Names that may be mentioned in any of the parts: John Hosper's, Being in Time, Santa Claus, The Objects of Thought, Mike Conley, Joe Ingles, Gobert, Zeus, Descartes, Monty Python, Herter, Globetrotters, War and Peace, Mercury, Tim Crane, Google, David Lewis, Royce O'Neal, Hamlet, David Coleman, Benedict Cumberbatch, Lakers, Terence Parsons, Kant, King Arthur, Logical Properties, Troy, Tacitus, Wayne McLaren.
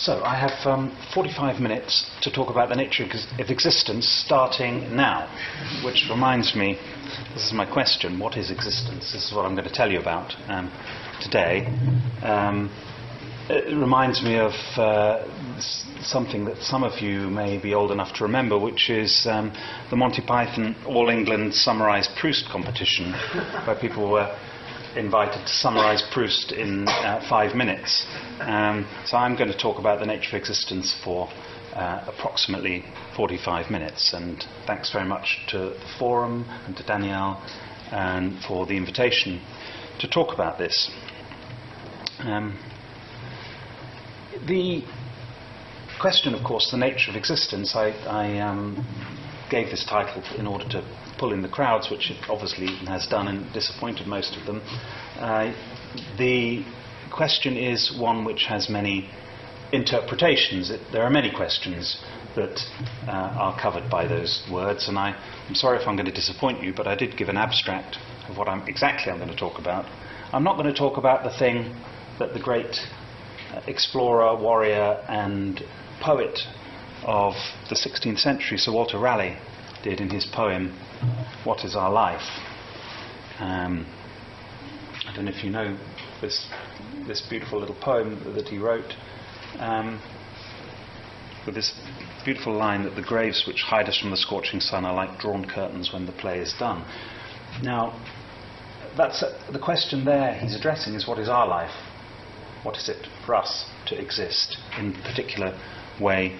So I have 45 minutes to talk about the nature of existence starting now, which reminds me, this is my question, what is existence? This is what I'm going to tell you about today. It reminds me of something that some of you may be old enough to remember, which is the Monty Python All England Summarised Proust competition, where people were invited to summarise Proust in 5 minutes. So I'm going to talk about the nature of existence for approximately 45 minutes. And thanks very much to the forum and to Danielle for the invitation to talk about this. The question, of course, the nature of existence, I gave this title in order to pull in the crowds, which it obviously has done and disappointed most of them. The question is one which has many interpretations. There are many questions that are covered by those words, and I'm sorry if I'm going to disappoint you, but I did give an abstract of what I'm going to talk about. I'm not going to talk about the thing that the great explorer, warrior and poet of the 16th century, Sir Walter Raleigh, did in his poem What Is Our Life? I don't know if you know this beautiful little poem that he wrote, with this beautiful line that the graves which hide us from the scorching sun are like drawn curtains when the play is done. Now, that's the question there he's addressing is what is our life? What is it for us to exist in the particular way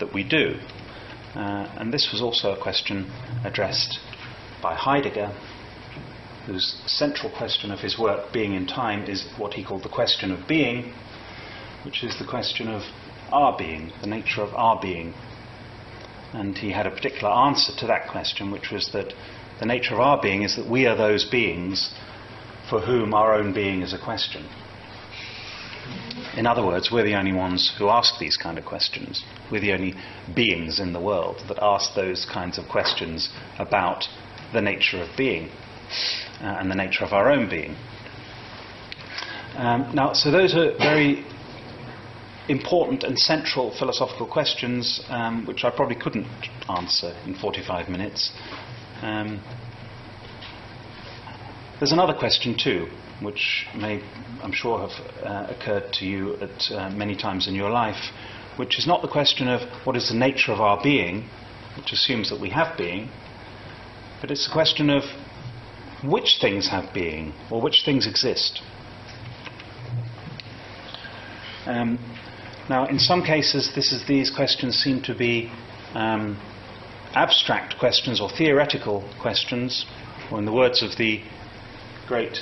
that we do? And this was also a question addressed by Heidegger, whose central question of his work, Being in Time, is what he called the question of being, which is the question of our being, the nature of our being. And he had a particular answer to that question, which was that the nature of our being is that we are those beings for whom our own being is a question. In other words, we're the only ones who ask these kind of questions. We're the only beings in the world that ask those kinds of questions about the nature of being and the nature of our own being. Now, so those are very important and central philosophical questions which I probably couldn't answer in 45 minutes. There's another question too, which may, I'm sure, have occurred to you at many times in your life, which is not the question of what is the nature of our being, which assumes that we have being, but it's the question of which things have being, or which things exist. Now, in some cases, these questions seem to be abstract questions or theoretical questions, or in the words of the great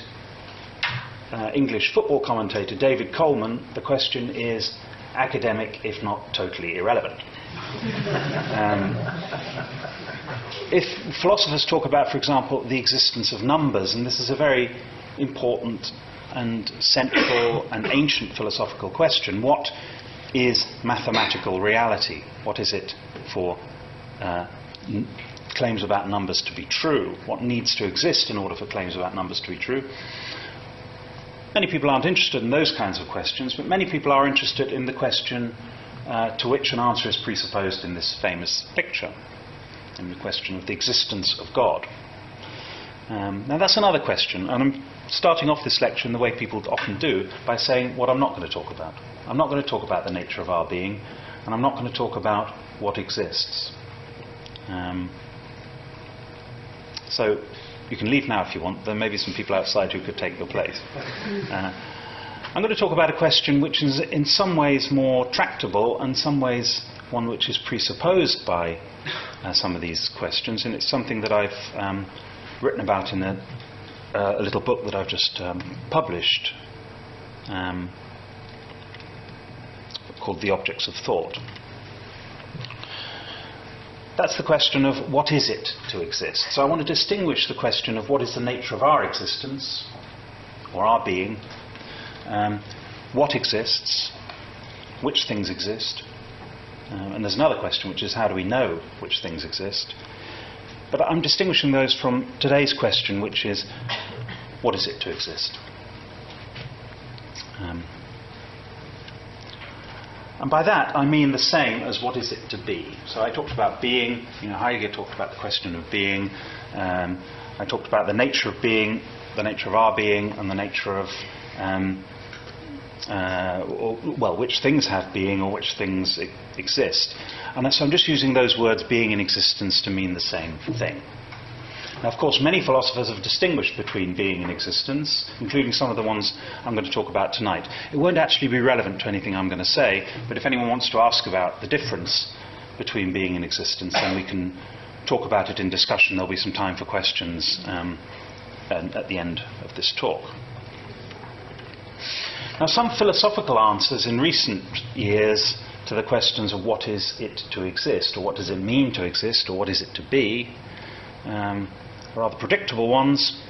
English football commentator David Coleman, the question is academic, if not totally irrelevant. If philosophers talk about, for example, the existence of numbers, and this is a very important and central and ancient philosophical question, what is mathematical reality? What is it for claims about numbers to be true? What needs to exist in order for claims about numbers to be true? Many people aren't interested in those kinds of questions, but many people are interested in the question to which an answer is presupposed in this famous picture, in the question of the existence of God. Now that's another question, and I'm starting off this lecture in the way people often do, by saying what I'm not going to talk about. I'm not going to talk about the nature of our being, and I'm not going to talk about what exists. So you can leave now if you want. There may be some people outside who could take your place. I'm going to talk about a question which is in some ways more tractable and in some ways one which is presupposed by some of these questions, and it's something that I've written about in a little book that I've just published called The Objects of Thought. That's the question of what is it to exist. So I want to distinguish the question of what is the nature of our existence, or our being, what exists, which things exist, and there's another question which is how do we know which things exist. But I'm distinguishing those from today's question, which is what is it to exist. And by that, I mean the same as what is it to be. So I talked about being, Heidegger talked about the question of being. I talked about the nature of being, the nature of our being, and the nature of, which things have being or which things exist. And so I'm just using those words, being and existence, to mean the same thing. Now, of course, many philosophers have distinguished between being and existence, including some of the ones I'm going to talk about tonight. It won't actually be relevant to anything I'm going to say, but if anyone wants to ask about the difference between being and existence, then we can talk about it in discussion. There'll be some time for questions at the end of this talk. Now, some philosophical answers in recent years to the questions of what is it to exist, or what does it mean to exist, or what is it to be, rather predictable ones.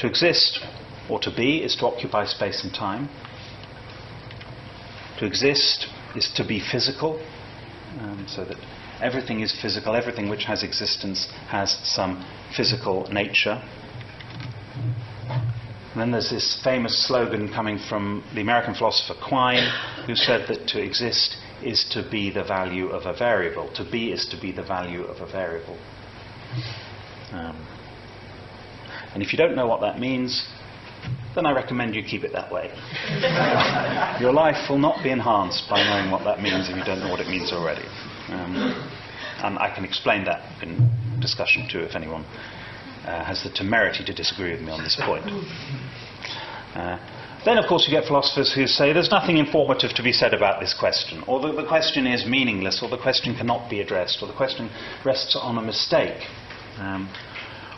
To exist or to be is to occupy space and time. To exist is to be physical, so that everything is physical, everything which has existence has some physical nature. And then there's this famous slogan coming from the American philosopher Quine, who said that to exist is to be the value of a variable. To be is to be the value of a variable. And if you don't know what that means, then I recommend you keep it that way. Your life will not be enhanced by knowing what that means if you don't know what it means already. And I can explain that in discussion too, if anyone has the temerity to disagree with me on this point. Then, of course, you get philosophers who say there's nothing informative to be said about this question, or the question is meaningless, or the question cannot be addressed, or the question rests on a mistake.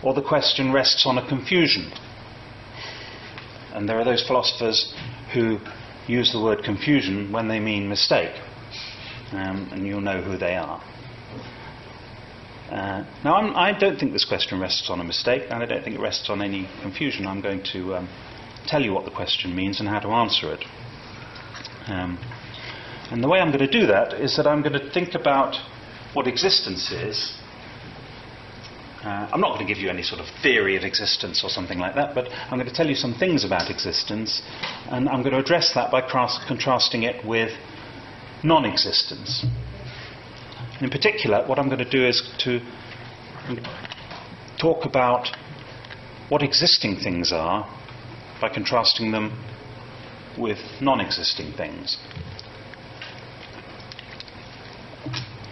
Or the question rests on a confusion. And there are those philosophers who use the word confusion when they mean mistake. And you'll know who they are. Now, I don't think this question rests on a mistake, and I don't think it rests on any confusion. I'm going to tell you what the question means and how to answer it. And the way I'm going to do that is that I'm going to think about what existence is. I'm not going to give you any sort of theory of existence or something like that, but I'm going to tell you some things about existence, and I'm going to address that by contrasting it with non-existence. In particular, what I'm going to do is to talk about what existing things are by contrasting them with non-existing things.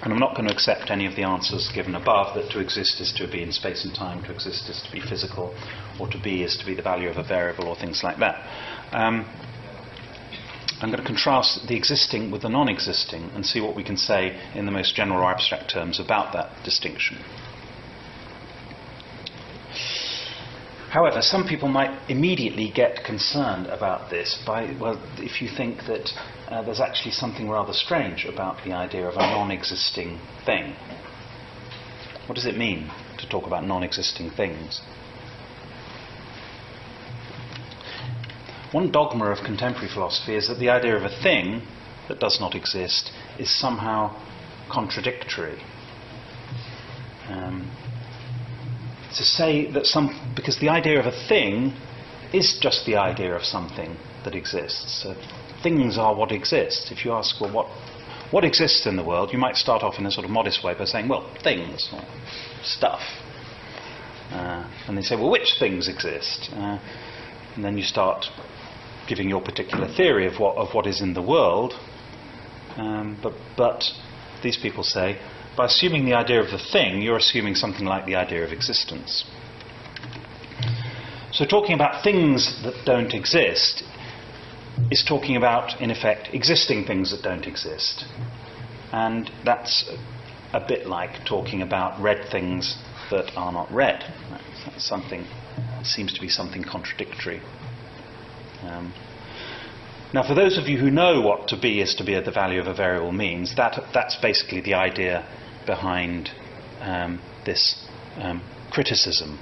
And I'm not going to accept any of the answers given above, that to exist is to be in space and time, to exist is to be physical, or to be is to be the value of a variable, or things like that. I'm going to contrast the existing with the non-existing and see what we can say in the most general or abstract terms about that distinction. However, some people might immediately get concerned about this if you think that there's actually something rather strange about the idea of a non-existing thing. What does it mean to talk about non-existing things? One dogma of contemporary philosophy is that the idea of a thing that does not exist is somehow contradictory. To say that because the idea of a thing is just the idea of something that exists. So things are what exists. If you ask, well, what exists in the world, you might start off in a sort of modest way by saying, well, things, or stuff. And they say, well, which things exist? And then you start giving your particular theory of what is in the world. But these people say, by assuming the idea of the thing, you're assuming something like the idea of existence. So talking about things that don't exist is talking about, in effect, existing things that don't exist. And that's a bit like talking about red things that are not red. That's something that seems to be something contradictory. Now, for those of you who know what to be is to be at the value of a variable means, that's basically the idea behind this criticism.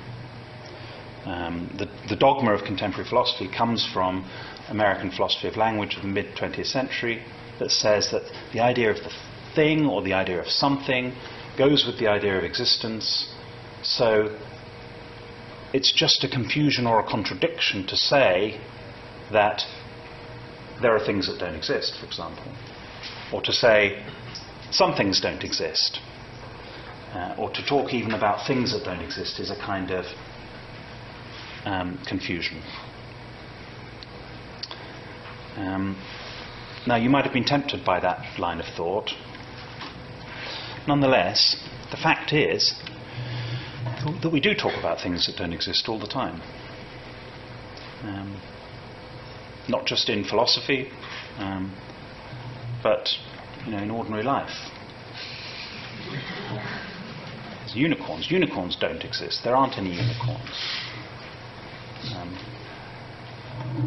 The dogma of contemporary philosophy comes from American philosophy of language of the mid-20th century that says that the idea of the thing or the idea of something goes with the idea of existence, so it's just a confusion or a contradiction to say that there are things that don't exist, for example. or to say some things don't exist, or to talk even about things that don't exist is a kind of confusion. Now, you might have been tempted by that line of thought. Nonetheless, the fact is that we do talk about things that don't exist all the time. Not just in philosophy, but in ordinary life. There's unicorns. Unicorns don't exist. There aren't any unicorns.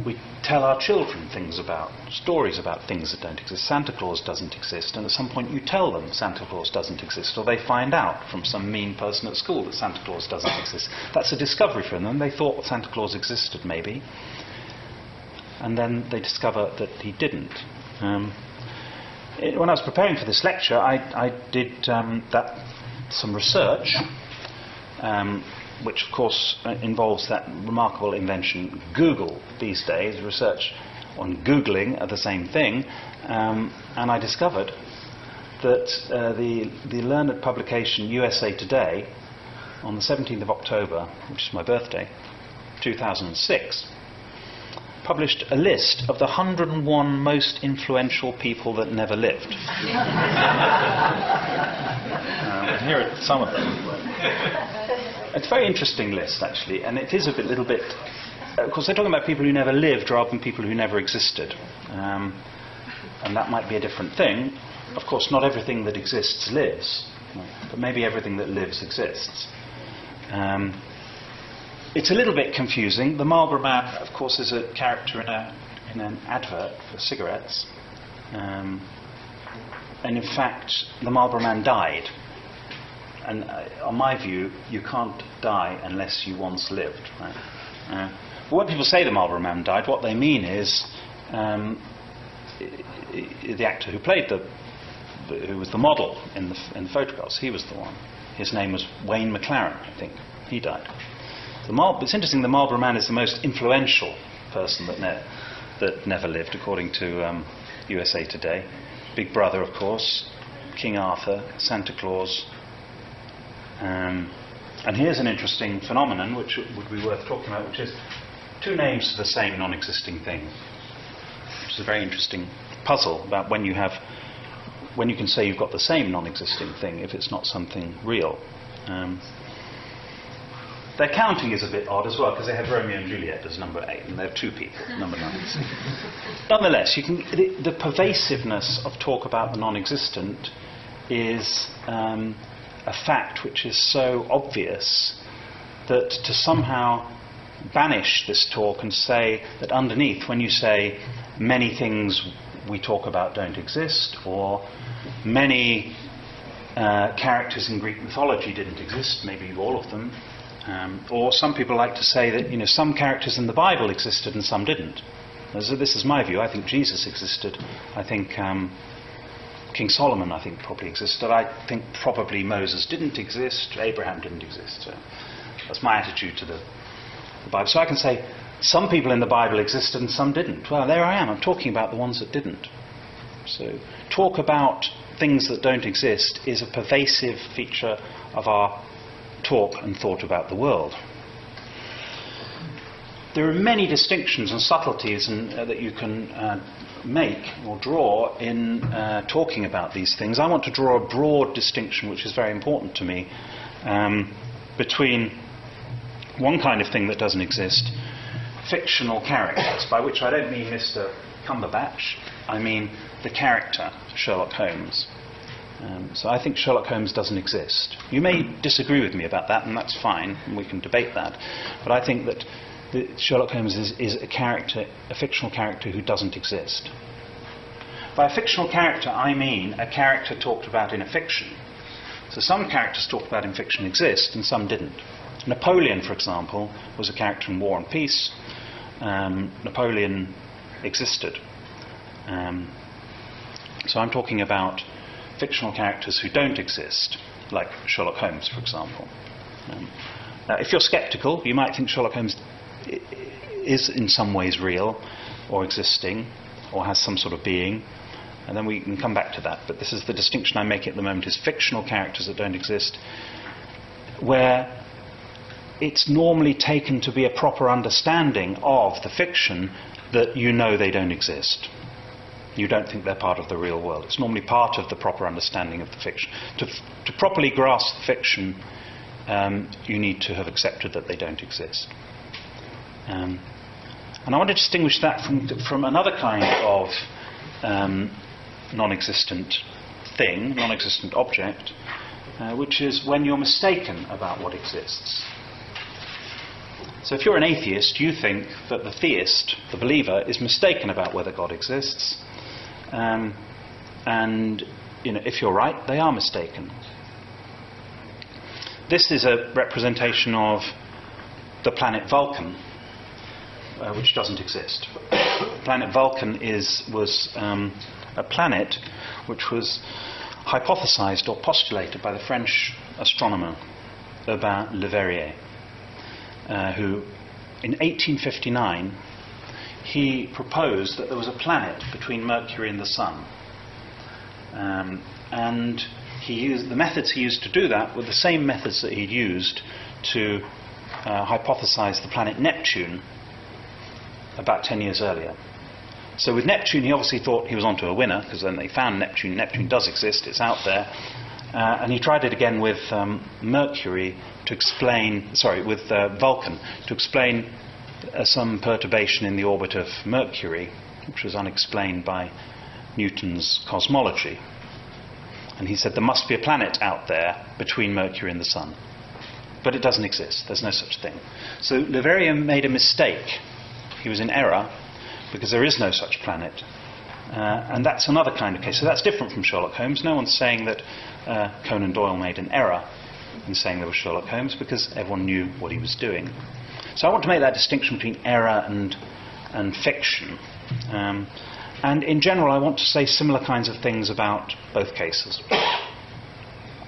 We tell our children things about, stories about things that don't exist. Santa Claus doesn't exist, and at some point you tell them Santa Claus doesn't exist, or they find out from some mean person at school that Santa Claus doesn't exist. That's a discovery for them. They thought Santa Claus existed, maybe, and then they discover that he didn't. When I was preparing for this lecture, I did some research, which of course involves that remarkable invention Google these days. Research on Googling are the same thing, and I discovered that the learned publication USA Today on the 17th of October, which is my birthday, 2006, published a list of the 101 most influential people that never lived. Here are some of them. It's a very interesting list, actually, and it is a little bit... Of course, they're talking about people who never lived rather than people who never existed. And that might be a different thing. Of course, not everything that exists lives, but maybe everything that lives exists. It's a little bit confusing. The Marlboro Man, of course, is a character in an advert for cigarettes. And in fact, the Marlboro Man died. And on my view, you can't die unless you once lived. Right? But when people say the Marlboro Man died, what they mean is the actor who played who was the model in the photographs, he was the one. His name was Wayne McLaren, I think. He died. It's interesting, the Marlboro Man is the most influential person that never lived, according to USA Today. Big Brother, of course, King Arthur, Santa Claus. And here's an interesting phenomenon which would be worth talking about, which is two names for the same non-existing thing. Which is a very interesting puzzle about when you can say you've got the same non-existing thing if it's not something real. Their counting is a bit odd as well, because they had Romeo and Juliet as number 8, and they have two people, number 9. Nonetheless, the pervasiveness of talk about the non-existent is... a fact which is so obvious that to somehow banish this talk and say that underneath, when you say many things we talk about don't exist, or many characters in Greek mythology didn't exist, maybe all of them, or some people like to say that some characters in the Bible existed and some didn't. So this is my view. I think Jesus existed. I think King Solomon, I think, probably existed. I think probably Moses didn't exist. Abraham didn't exist. So that's my attitude to the Bible. So I can say some people in the Bible existed and some didn't. Well, there I am. I'm talking about the ones that didn't. So talk about things that don't exist is a pervasive feature of our talk and thought about the world. There are many distinctions and subtleties that you can make or draw in talking about these things. I want to draw a broad distinction, which is very important to me, between one kind of thing that doesn't exist, fictional characters, by which I don't mean Mr. Cumberbatch, I mean the character, Sherlock Holmes. So I think Sherlock Holmes doesn't exist. You may disagree with me about that, and that's fine, and we can debate that, but I think that Sherlock Holmes is a character, a fictional character who doesn't exist. By a fictional character, I mean a character talked about in a fiction. So some characters talked about in fiction exist and some didn't. Napoleon, for example, was a character in War and Peace. Napoleon existed. So I'm talking about fictional characters who don't exist, like Sherlock Holmes, for example. Now, if you're sceptical, you might think Sherlock Holmes is in some ways real or existing or has some sort of being, And then we can come back to that. But this is the distinction I'm making at the moment, is fictional characters that don't exist, where it's normally taken to be a proper understanding of the fiction that you know they don't exist. You don't think they're part of the real world. It's normally part of the proper understanding of the fiction. To properly grasp the fiction, you need to have accepted that they don't exist. And I want to distinguish that from another kind of non-existent thing, non-existent object, which is when you're mistaken about what exists. So if you're an atheist, you think that the theist, the believer, is mistaken about whether God exists. And you know, if you're right, they are mistaken. This is a representation of the planet Vulcan, which doesn't exist. Planet Vulcan was a planet which was hypothesized or postulated by the French astronomer Urbain Le Verrier, who in 1859 he proposed that there was a planet between Mercury and the Sun, and he used the methods he used to do that were the same methods that he'd used to hypothesize the planet Neptune about 10 years earlier. So with Neptune, he obviously thought he was onto a winner, because then they found Neptune. Neptune does exist, it's out there. And he tried it again with Mercury to explain, with Vulcan, to explain some perturbation in the orbit of Mercury, which was unexplained by Newton's cosmology. And he said there must be a planet out there between Mercury and the Sun. But it doesn't exist, there's no such thing. So Le Verrier made a mistake. He was in error, because there is no such planet. And that's another kind of case. So that's different from Sherlock Holmes. No one's saying that Conan Doyle made an error in saying there was Sherlock Holmes, because everyone knew what he was doing. So I want to make that distinction between error and fiction. And in general, I want to say similar kinds of things about both cases.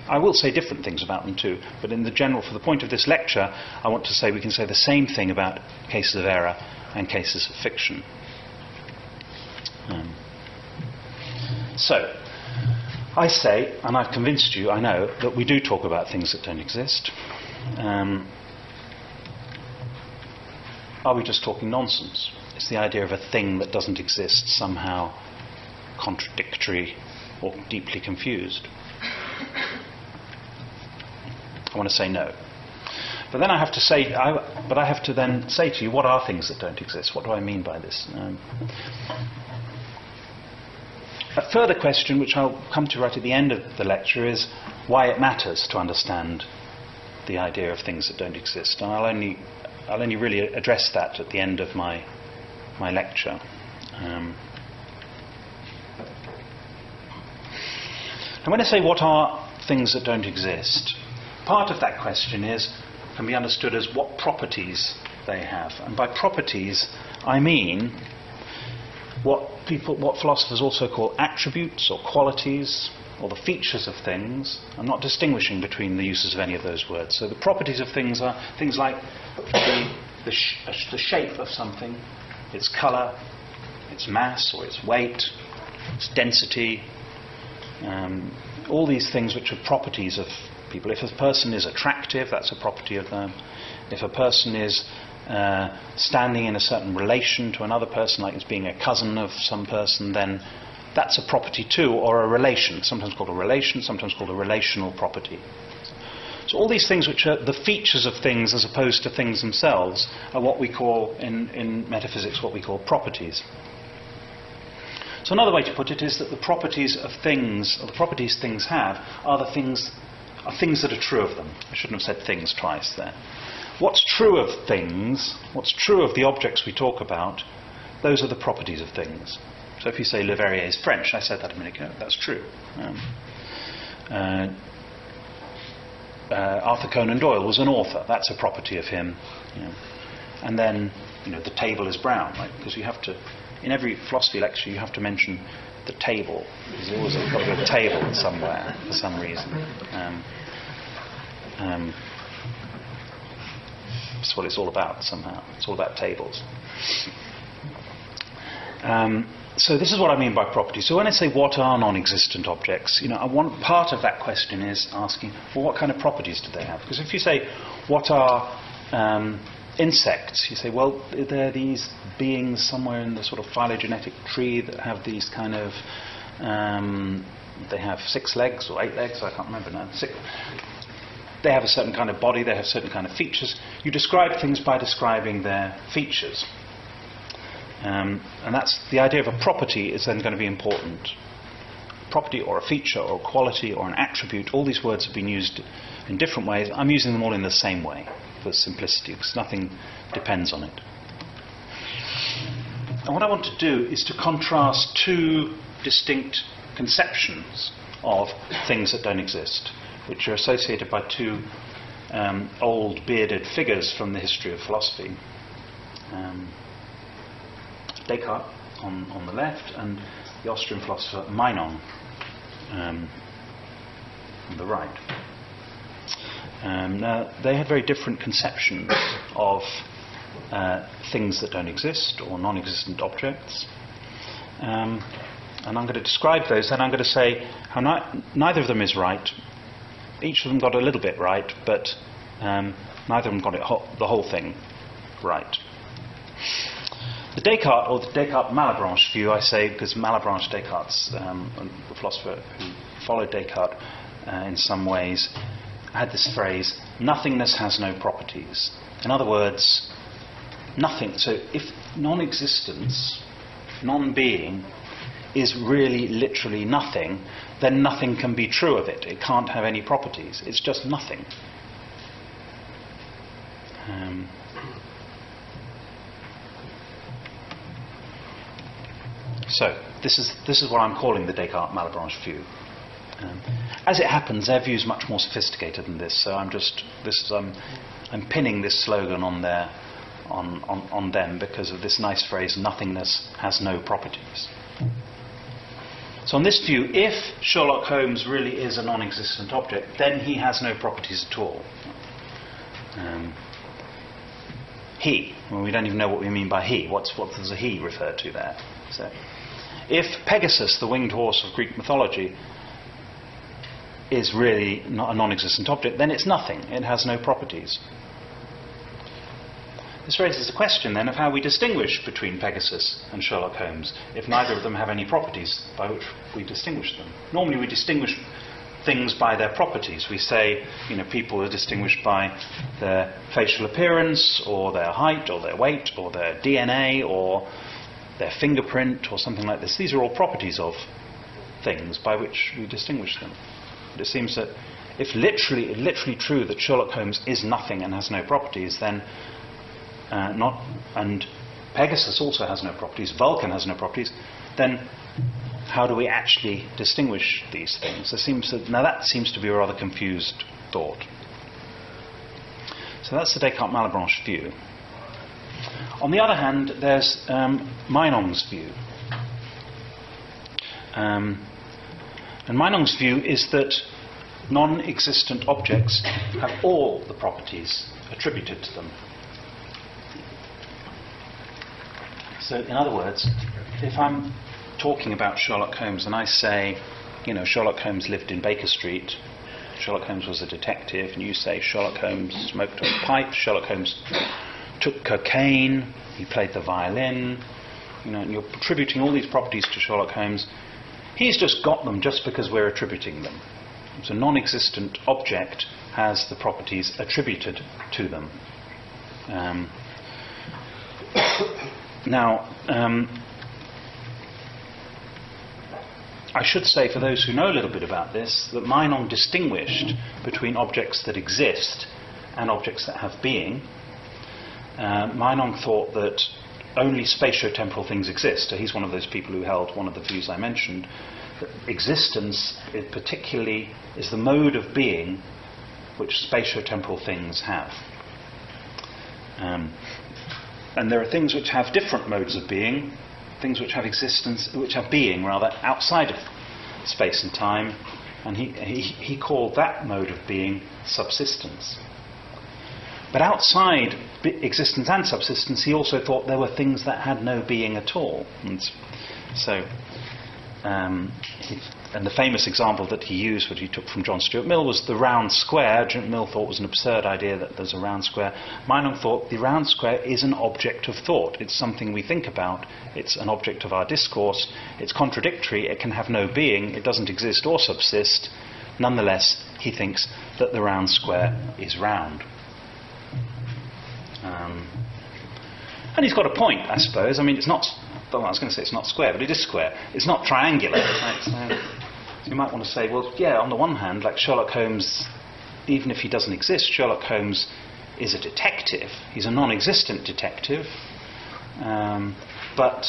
I will say different things about them too, but in the general, for the point of this lecture, I want to say we can say the same thing about cases of error and cases of fiction. So, I say, and I've convinced you, I know, that we do talk about things that don't exist. Are we just talking nonsense? It's the idea of a thing that doesn't exist somehow contradictory or deeply confused. I want to say no. But then I have to say, I have to then say to you, what are things that don't exist? What do I mean by this? A further question, which I'll come to right at the end of the lecture, is why it matters to understand the idea of things that don't exist. And I'll only really address that at the end of my lecture. And when I say what are things that don't exist, part of that question can be understood as what properties they have. And by properties, I mean what philosophers also call attributes or qualities or the features of things. I'm not distinguishing between the uses of any of those words. So the properties of things are things like the shape of something, its colour, its mass or its weight, its density, all these things which are properties of people. If a person is attractive, that's a property of them. If a person is standing in a certain relation to another person, like it's being a cousin of some person, then that's a property too, or a relation, sometimes called a relation, sometimes called a relational property. So all these things which are the features of things as opposed to things themselves are what we call, in metaphysics, what we call properties. So another way to put it is that the properties of things, or the properties things have, are things that are true of them. I shouldn't have said things twice there. What's true of things, what's true of the objects we talk about, those are the properties of things. So if you say Le Verrier is French, I said that a minute ago, that's true. Arthur Conan Doyle was an author, that's a property of him. You know. And then, the table is brown, right? Because you have to, in every philosophy lecture, you have to mention the table. There's always got to be a table somewhere for some reason. That's what it's all about somehow. It's all about tables. So this is what I mean by property. So when I say what are non-existent objects, you know, part of that question is asking, well, what kind of properties do they have? Because if you say, what are insects? You say, well, there are these beings somewhere in the sort of phylogenetic tree that have these kind of, they have 6 legs or 8 legs, I can't remember now. 6. They have a certain kind of body, they have certain kind of features. You describe things by describing their features. And that's the idea of a property is then going to be important. Property or a feature or a quality or an attribute, all these words have been used in different ways. I'm using them all in the same way for simplicity because nothing depends on it. And what I want to do is to contrast 2 distinct conceptions of things that don't exist, which are associated by 2 old bearded figures from the history of philosophy. Descartes on the left, and the Austrian philosopher Meinong on the right. Now, they had very different conceptions of things that don't exist or non-existent objects. And I'm going to describe those, and I'm going to say how neither of them is right. Each of them got a little bit right, but neither of them got it the whole thing right. The Descartes, or the Descartes-Malebranche view, I say, because Malebranche, Descartes, the philosopher who followed Descartes in some ways, had this phrase, nothingness has no properties. In other words, nothing. So if non-existence, non-being, is really literally nothing, then nothing can be true of it. It can't have any properties. It's just nothing. So, this is what I'm calling the Descartes-Malebranche view. As it happens, their view is much more sophisticated than this. So I'm pinning this slogan on them because of this nice phrase: nothingness has no properties. So on this view, if Sherlock Holmes really is a non-existent object, then he has no properties at all. Well, we don't even know what we mean by he. What does a he refer to there? So, if Pegasus, the winged horse of Greek mythology, is really not a non-existent object, then it's nothing. It has no properties. This raises the question, then, of how we distinguish between Pegasus and Sherlock Holmes, if neither of them have any properties by which we distinguish them. Normally we distinguish things by their properties. We say, you know, people are distinguished by their facial appearance, or their height, or their weight, or their DNA, or their fingerprint, or something like this. These are all properties of things by which we distinguish them. But it seems that if literally true that Sherlock Holmes is nothing and has no properties, then and Pegasus also has no properties, Vulcan has no properties, then how do we actually distinguish these things? Now that seems to be a rather confused thought. So that's the Descartes-Malebranche view. On the other hand, there's Meinong's view. And Meinong's view is that non-existent objects have all the properties attributed to them. So, in other words, if I'm talking about Sherlock Holmes and I say, you know, Sherlock Holmes lived in Baker Street, Sherlock Holmes was a detective, and you say Sherlock Holmes smoked a pipe, Sherlock Holmes took cocaine, he played the violin, you know, and you're attributing all these properties to Sherlock Holmes. He's just got them just because we're attributing them. So a non-existent object has the properties attributed to them. I should say, for those who know a little bit about this, that Meinong distinguished between objects that exist and objects that have being. Meinong thought that only spatiotemporal things exist. So he's one of those people who held one of the views I mentioned, that existence particularly is the mode of being which spatiotemporal things have. And there are things which have different modes of being, things which have existence, which have being rather outside of space and time, and he called that mode of being subsistence. But outside existence and subsistence, he also thought there were things that had no being at all. And So, and the famous example that he used, which he took from John Stuart Mill, was the round square. Mill thought was an absurd idea that there's a round square. Meinong thought the round square is an object of thought. It's something we think about. It's an object of our discourse. It's contradictory. It can have no being. It doesn't exist or subsist. Nonetheless, he thinks that the round square is round. And he's got a point, I suppose. I mean, it's not... I was going to say it's not square, but it is square. It's not triangular. Right? So you might want to say, well, yeah, on the one hand, like Sherlock Holmes, even if he doesn't exist, Sherlock Holmes is a detective. He's a non-existent detective, but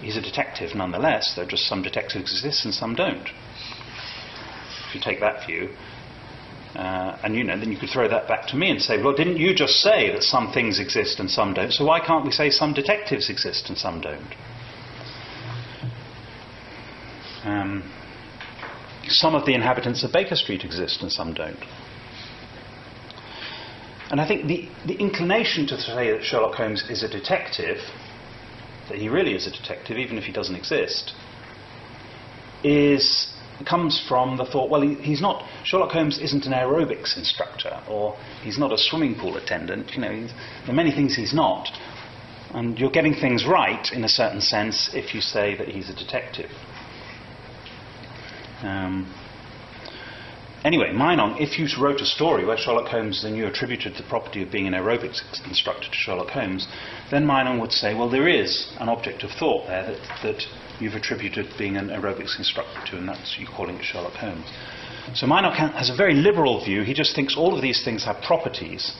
he's a detective nonetheless, though just some detectives exist and some don't. If you take that view, and you know, then you could throw that back to me and say, well, didn't you just say that some things exist and some don't? So why can't we say some detectives exist and some don't? Some of the inhabitants of Baker Street exist and some don't. And I think the inclination to say that Sherlock Holmes is a detective, that he really is a detective even if he doesn't exist, comes from the thought, well, he's not, Sherlock Holmes isn't an aerobics instructor, or he's not a swimming pool attendant. You know, there are many things he's not. And you're getting things right in a certain sense if you say that he's a detective. Anyway, Meinong, if you wrote a story where Sherlock Holmes, and you attributed the property of being an aerobics instructor to Sherlock Holmes, then Meinong would say, well, there is an object of thought there that you've attributed being an aerobics instructor to, and that's you calling it Sherlock Holmes. So Meinong has a very liberal view. He just thinks all of these things have properties,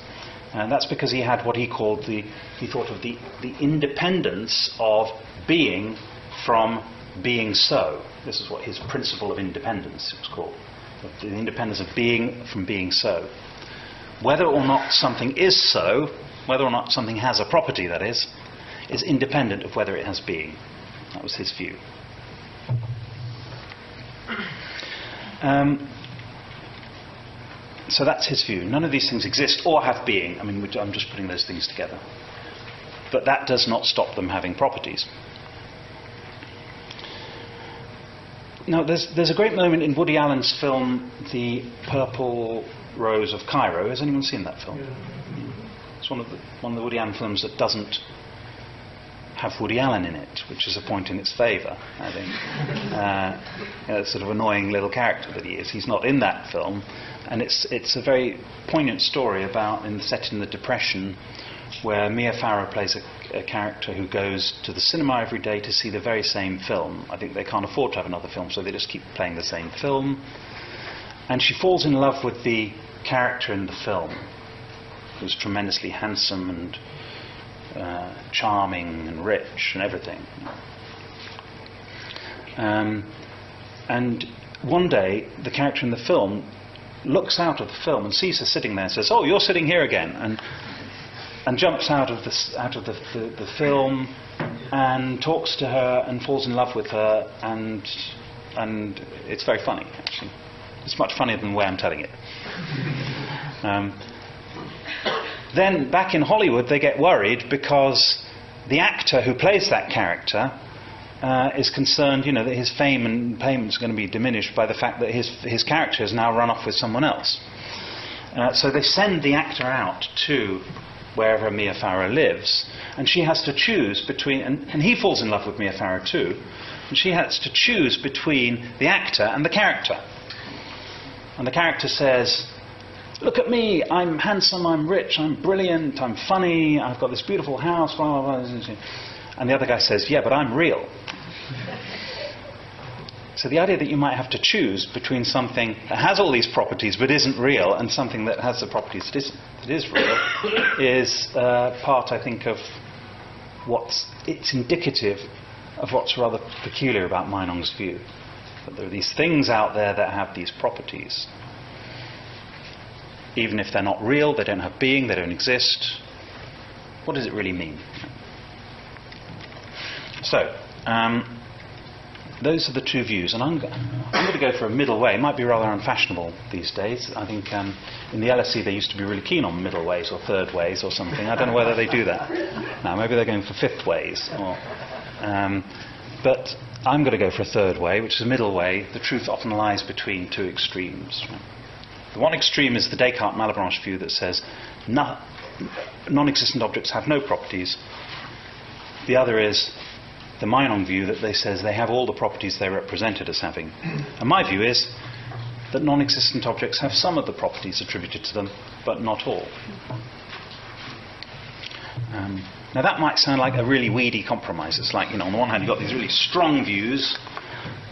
and that's because he had what he called he thought of the independence of being from being so. This is what his principle of independence was called. The independence of being from being so. Whether or not something is so, whether or not something has a property, that is independent of whether it has being. That was his view. So that's his view. None of these things exist or have being. I mean, I'm just putting those things together. But that does not stop them having properties. Now, there's a great moment in Woody Allen's film, The Purple Rose of Cairo. Has anyone seen that film? Yeah. It's one of the Woody Allen films that doesn't have Woody Allen in it, which is a point in its favour, I think. Sort of annoying little character that he is. He's not in that film. And it's a very poignant story set in the Depression, where Mia Farrow plays a character who goes to the cinema every day to see the very same film. I think they can't afford to have another film, so they just keep playing the same film. And she falls in love with the character in the film, who's tremendously handsome and charming and rich and everything. And one day, the character in the film looks out of the film and sees her sitting there and says, "Oh, you're sitting here again." And jumps out of the film and talks to her and falls in love with her, and it's very funny, actually. It's much funnier than the way I'm telling it. Then back in Hollywood they get worried because the actor who plays that character is concerned, that his fame and payment is going to be diminished by the fact that his character has now run off with someone else. So they send the actor out to wherever Mia Farrow lives, and she has to choose between, and he falls in love with Mia Farrow too, and she has to choose between the actor and the character. And the character says, "Look at me, I'm handsome, I'm rich, I'm brilliant, I'm funny, I've got this beautiful house, blah, blah, blah." And the other guy says, "Yeah, but I'm real." So the idea that you might have to choose between something that has all these properties but isn't real and something that has the properties that is real is part, I think, of it's indicative of what's rather peculiar about Meinong's view. That there are these things out there that have these properties. Even if they're not real, they don't have being, they don't exist. What does it really mean? So... those are the two views, and I'm going to go for a middle way. It might be rather unfashionable these days. I think in the LSE they used to be really keen on middle ways or third ways or something. I don't know whether they do that now. Maybe they're going for fifth ways. But I'm going to go for a third way, which is a middle way. The truth often lies between two extremes. The one extreme is the Descartes-Malebranche view that says non-existent objects have no properties. The other is the Meinong view that says they have all the properties they're represented as having. And my view is that non-existent objects have some of the properties attributed to them, but not all. Now that might sound like a really weedy compromise. It's like, on the one hand you've got these really strong views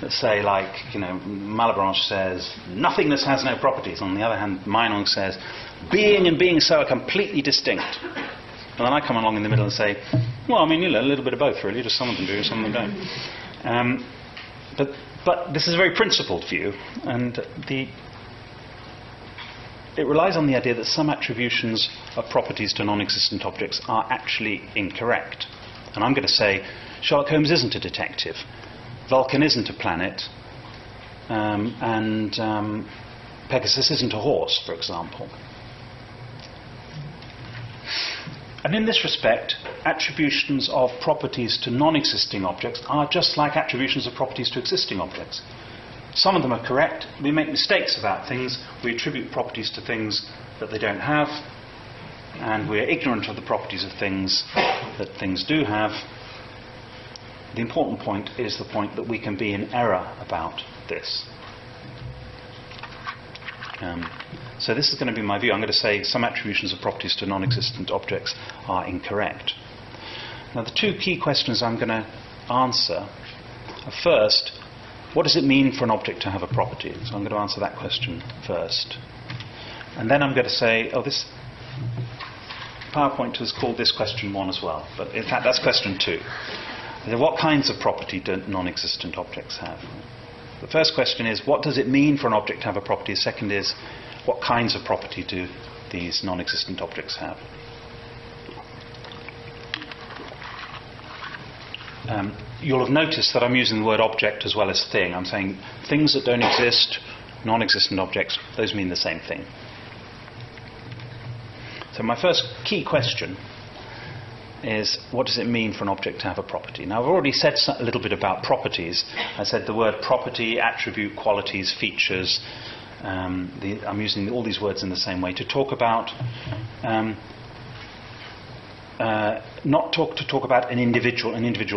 that say, Malebranche says nothingness has no properties. On the other hand, Meinong says being and being so are completely distinct. And then I come along in the middle and say, well, a little bit of both really. Just some of them do, some of them don't. But this is a very principled view, and it relies on the idea that some attributions of properties to non-existent objects are actually incorrect. And I'm going to say Sherlock Holmes isn't a detective, Vulcan isn't a planet, and Pegasus isn't a horse, for example. And in this respect, attributions of properties to non-existing objects are just like attributions of properties to existing objects. Some of them are correct. We make mistakes about things. We attribute properties to things that they don't have, and we're ignorant of the properties of things that things do have. The important point is the point that we can be in error about this. So this is going to be my view. I'm going to say some attributions of properties to non-existent objects are incorrect. Now the two key questions I'm going to answer are, first, what does it mean for an object to have a property? So I'm going to answer that question first. And then I'm going to say, this PowerPoint has called this question 1 as well, but in fact that's question 2. What kinds of property do non-existent objects have? The first question is, what does it mean for an object to have a property? The second is, what kinds of property do these non-existent objects have? You'll have noticed that I'm using the word object as well as thing. I'm saying things that don't exist, non-existent objects, those mean the same thing. So my first key question is, what does it mean for an object to have a property? Now I've already said a little bit about properties. I said the word property, attribute, qualities, features. I'm using all these words in the same way to talk about... not to talk about an individual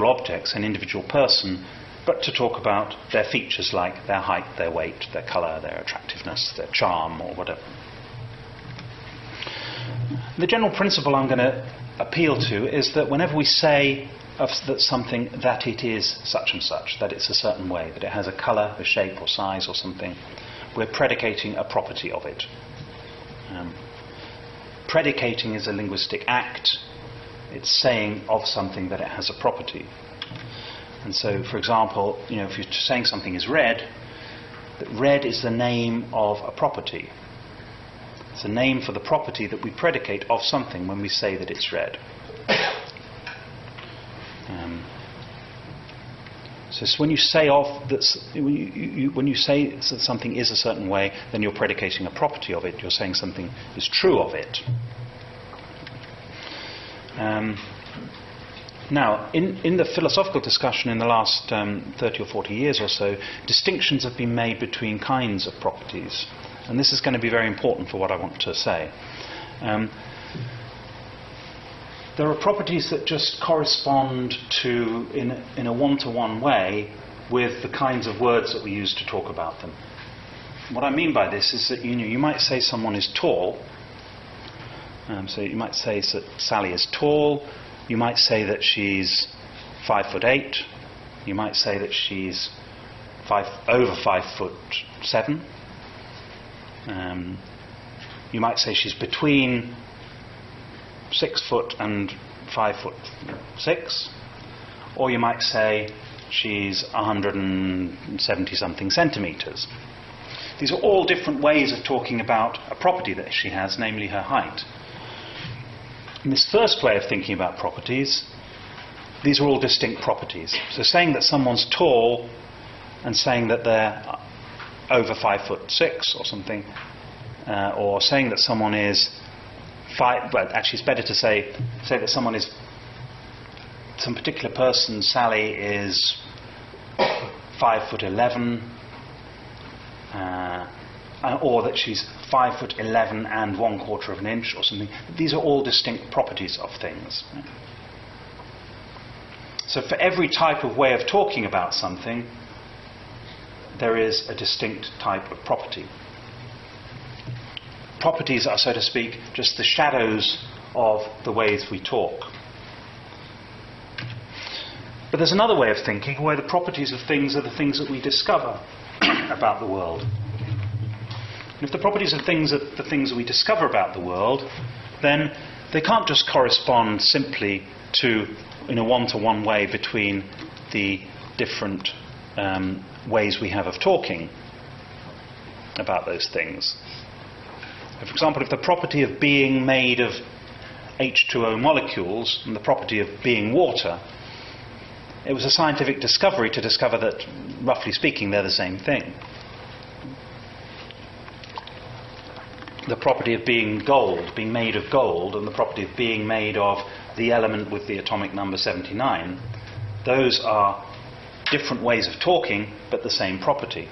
object, an individual person, but to talk about their features like their height, their weight, their colour, their attractiveness, their charm, or whatever. The general principle I'm going to appeal to is that whenever we say of something that it is such and such, that it's a certain way, that it has a colour, a shape, or size, or something, we're predicating a property of it. Predicating is a linguistic act. It's saying of something that it has a property. And so, for example, if you're saying something is red, that red is the name of a property. It's a name for the property that we predicate of something when we say that it's red. So when you say that something is a certain way, then you're predicating a property of it. You're saying something is true of it. Now, in the philosophical discussion in the last 30 or 40 years or so, distinctions have been made between kinds of properties. And this is going to be very important for what I want to say. There are properties that just correspond to, in a one-to-one way, with the kinds of words that we use to talk about them. What I mean by this is that you might say someone is tall. So you might say that Sally is tall. You might say that she's 5'8". You might say that she's over 5'7". You might say she's between 6 foot and 5'6", or you might say she's 170 something centimetres. These are all different ways of talking about a property that she has, namely her height. In this first way of thinking about properties, these are all distinct properties. So saying that someone's tall and saying that they're over 5'6" or something, or saying that someone is actually, it's better to say that some particular person, Sally, is 5'11", or that she's 5'11" and 1/4 of an inch or something. These are all distinct properties of things. So for every type of way of talking about something, there is a distinct type of property. Properties are, so to speak, just the shadows of the ways we talk. But there's another way of thinking where the properties of things are the things that we discover about the world. And if the properties of things are the things we discover about the world, then they can't just correspond simply to, in a one-to-one way, between the different ways we have of talking about those things. For example, if the property of being made of H2O molecules and the property of being water, it was a scientific discovery to discover that, roughly speaking, they're the same thing. The property of being gold, being made of gold, and the property of being made of the element with the atomic number 79, those are different ways of talking, but the same property.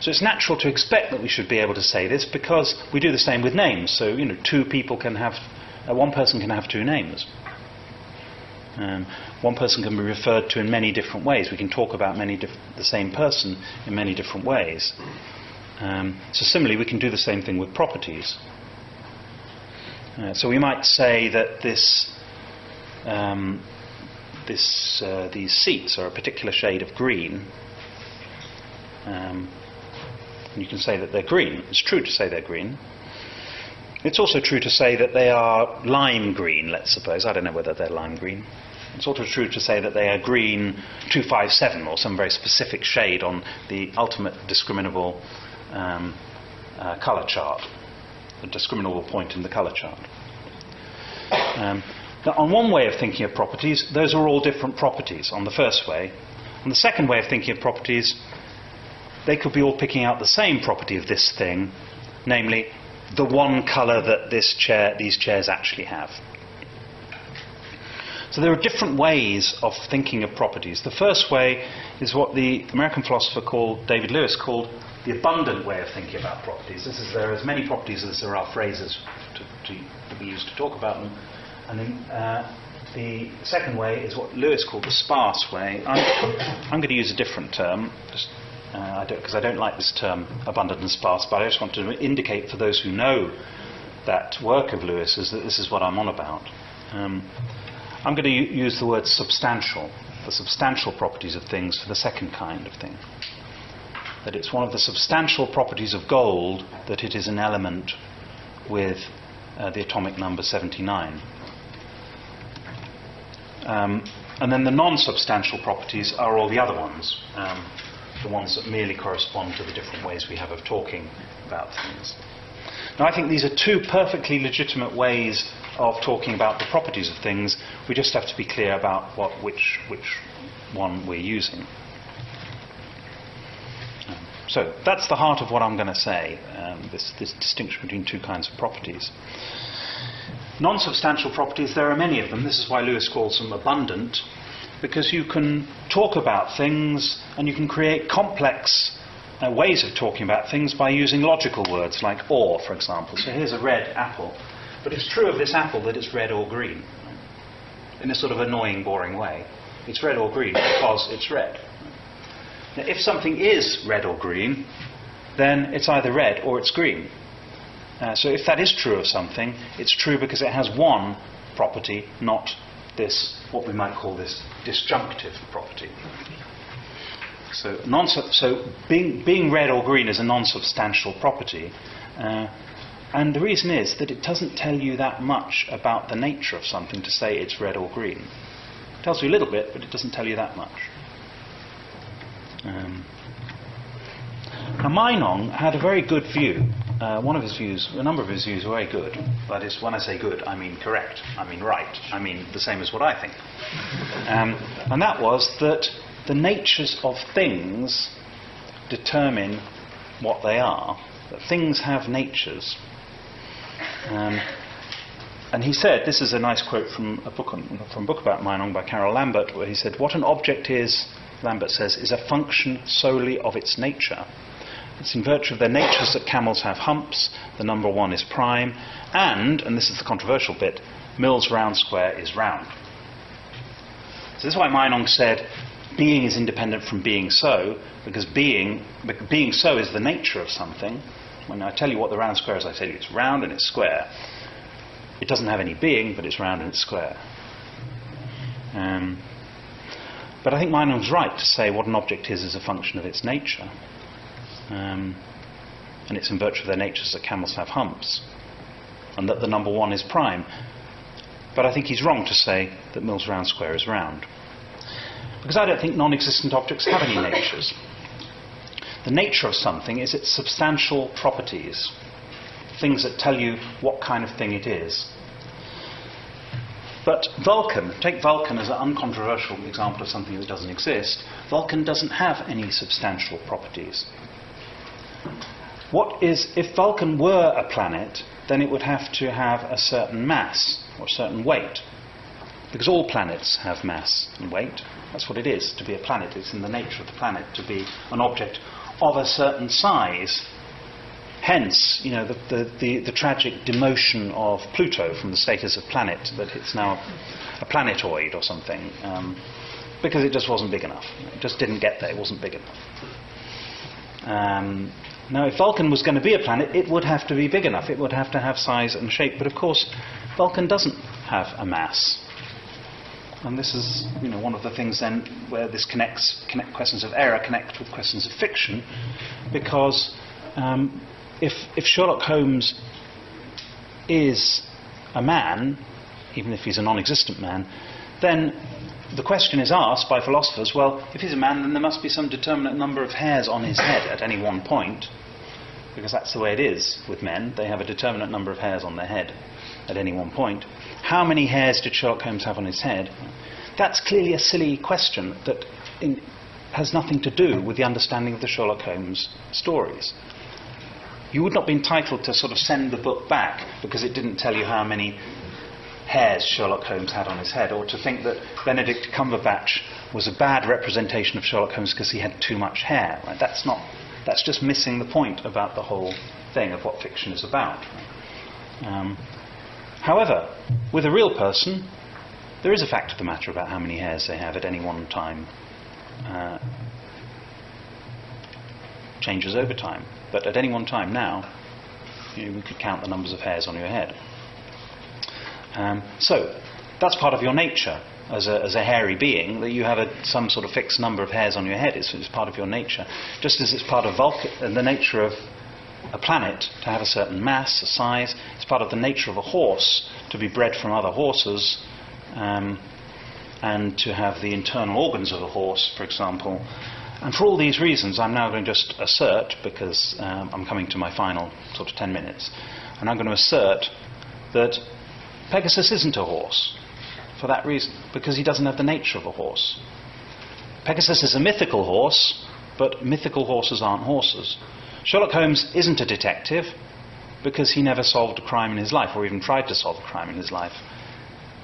So it's natural to expect that we should be able to say this, because we do the same with names. So, you know, one person can have two names. One person can be referred to in many different ways. We can talk about the same person in many different ways. So similarly, we can do the same thing with properties. So we might say that these seats are a particular shade of green. You can say that they're green. It's true to say they're green. It's also true to say that they are lime green, let's suppose. I don't know whether they're lime green. It's also true to say that they are green 257 or some very specific shade on the ultimate discriminable colour chart, the discriminable point in the colour chart. Now, on one way of thinking of properties, those are all different properties on the first way. On the second way of thinking of properties, they could be all picking out the same property of this thing, namely the one colour that these chairs actually have. So there are different ways of thinking of properties. The first way is what the American philosopher David Lewis called the abundant way of thinking about properties. This is, there are as many properties as there are phrases that we use to talk about them. And then the second way is what Lewis called the sparse way. I'm going to use a different term, because I don't like this term abundant and sparse, but I just want to indicate for those who know that work of Lewis's that this is what I'm on about. I'm going to use the word substantial, the substantial properties of things for the second kind of thing. That it's one of the substantial properties of gold that it is an element with the atomic number 79. And then the non-substantial properties are all the other ones. The ones that merely correspond to the different ways we have of talking about things. Now, I think these are two perfectly legitimate ways of talking about the properties of things. We just have to be clear about which one we're using. So that's the heart of what I'm going to say, this distinction between two kinds of properties. Non-substantial properties, there are many of them. This is why Lewis calls them abundant, because you can talk about things and you can create complex ways of talking about things by using logical words like or, for example. So here's a red apple, but it's true of this apple that it's red or green in a sort of annoying, boring way. It's red or green because it's red. Now, if something is red or green, then it's either red or it's green. So if that is true of something, it's true because it has one property, not this, what we might call this disjunctive property. So, being red or green is a non-substantial property, and the reason is that it doesn't tell you that much about the nature of something to say it's red or green. It tells you a little bit, but it doesn't tell you that much. Now, Meinong had a very good view. A number of his views were very good. That is, when I say good, I mean correct, I mean right, I mean the same as what I think. And that was that the natures of things determine what they are, that things have natures. And he said, this is a nice quote from a book, about Meinong by Carol Lambert, where he said, what an object is, Lambert says, is a function solely of its nature. It's in virtue of their natures that camels have humps, the number one is prime, and this is the controversial bit, Mill's round square is round. So this is why Meinong said, being is independent from being so, because being so is the nature of something. When I tell you what the round square is, I tell you it's round and it's square. It doesn't have any being, but it's round and it's square. But I think Meinong's right to say what an object is a function of its nature. And it's in virtue of their natures that camels have humps, and that the number one is prime. But I think he's wrong to say that Mill's round square is round, because I don't think non-existent objects have any natures. The nature of something is its substantial properties, things that tell you what kind of thing it is. But Vulcan, take Vulcan as an uncontroversial example of something that doesn't exist. Vulcan doesn't have any substantial properties. What is, if Vulcan were a planet, then it would have to have a certain mass or a certain weight, because all planets have mass and weight. That's what it is to be a planet. It's in the nature of the planet to be an object of a certain size. Hence, you know, the tragic demotion of Pluto from the status of planet, that it's now a planetoid or something, because it just wasn't big enough. It just didn't get there. It wasn't big enough. Now, if Vulcan was going to be a planet, it would have to be big enough. It would have to have size and shape. But of course, Vulcan doesn't have a mass. And this is, you know, one of the things then where this connects questions of error connect with questions of fiction, because if Sherlock Holmes is a man, even if he's a non-existent man, then the question is asked by philosophers, well, if he's a man, then there must be some determinate number of hairs on his head at any one point, because that's the way it is with men. They have a determinate number of hairs on their head at any one point. How many hairs did Sherlock Holmes have on his head? That's clearly a silly question that has nothing to do with the understanding of the Sherlock Holmes stories. You would not be entitled to sort of send the book back because it didn't tell you how many hairs Sherlock Holmes had on his head, or to think that Benedict Cumberbatch was a bad representation of Sherlock Holmes because he had too much hair. Right? That's just missing the point about the whole thing of what fiction is about. However, with a real person, there is a fact of the matter about how many hairs they have at any one time. Changes over time, but at any one time now, we could count the numbers of hairs on your head. So that's part of your nature as a hairy being, that you have some sort of fixed number of hairs on your head. It's part of your nature, just as it's part of the nature of a planet to have a certain mass, a size. It's part of the nature of a horse to be bred from other horses, and to have the internal organs of a horse, for example. And for all these reasons, I'm now going to just assert, because I'm coming to my final sort of 10 minutes, and I'm going to assert that Pegasus isn't a horse for that reason, because he doesn't have the nature of a horse. Pegasus is a mythical horse, but mythical horses aren't horses. Sherlock Holmes isn't a detective because he never solved a crime in his life, or even tried to solve a crime in his life,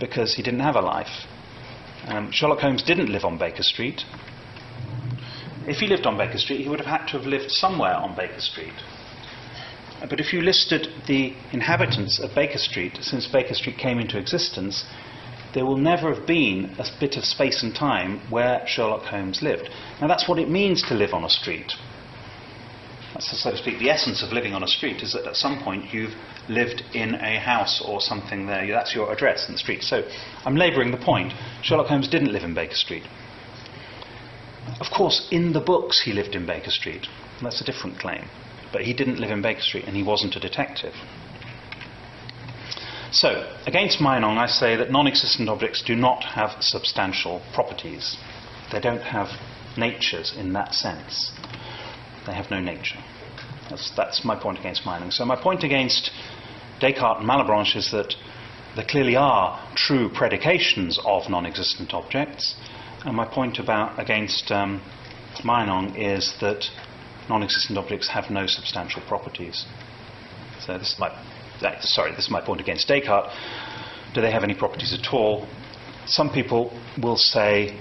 because he didn't have a life. Sherlock Holmes didn't live on Baker Street. If he lived on Baker Street, he would have had to have lived somewhere on Baker Street. But if you listed the inhabitants of Baker Street since Baker Street came into existence, there will never have been a bit of space and time where Sherlock Holmes lived. Now, that's what it means to live on a street. That's, so to speak, the essence of living on a street, is that at some point you've lived in a house or something there. That's your address in the street. So I'm labouring the point. Sherlock Holmes didn't live in Baker Street. Of course, in the books he lived in Baker Street. That's a different claim. But he didn't live in Baker Street, and he wasn't a detective. So, against Meinong, I say that non-existent objects do not have substantial properties. They don't have natures in that sense. They have no nature. That's my point against Meinong. So my point against Descartes and Malebranche is that there clearly are true predications of non-existent objects. And my point against Meinong is that non-existent objects have no substantial properties. So this is my sorry, this is my point against Descartes, do they have any properties at all? Some people will say,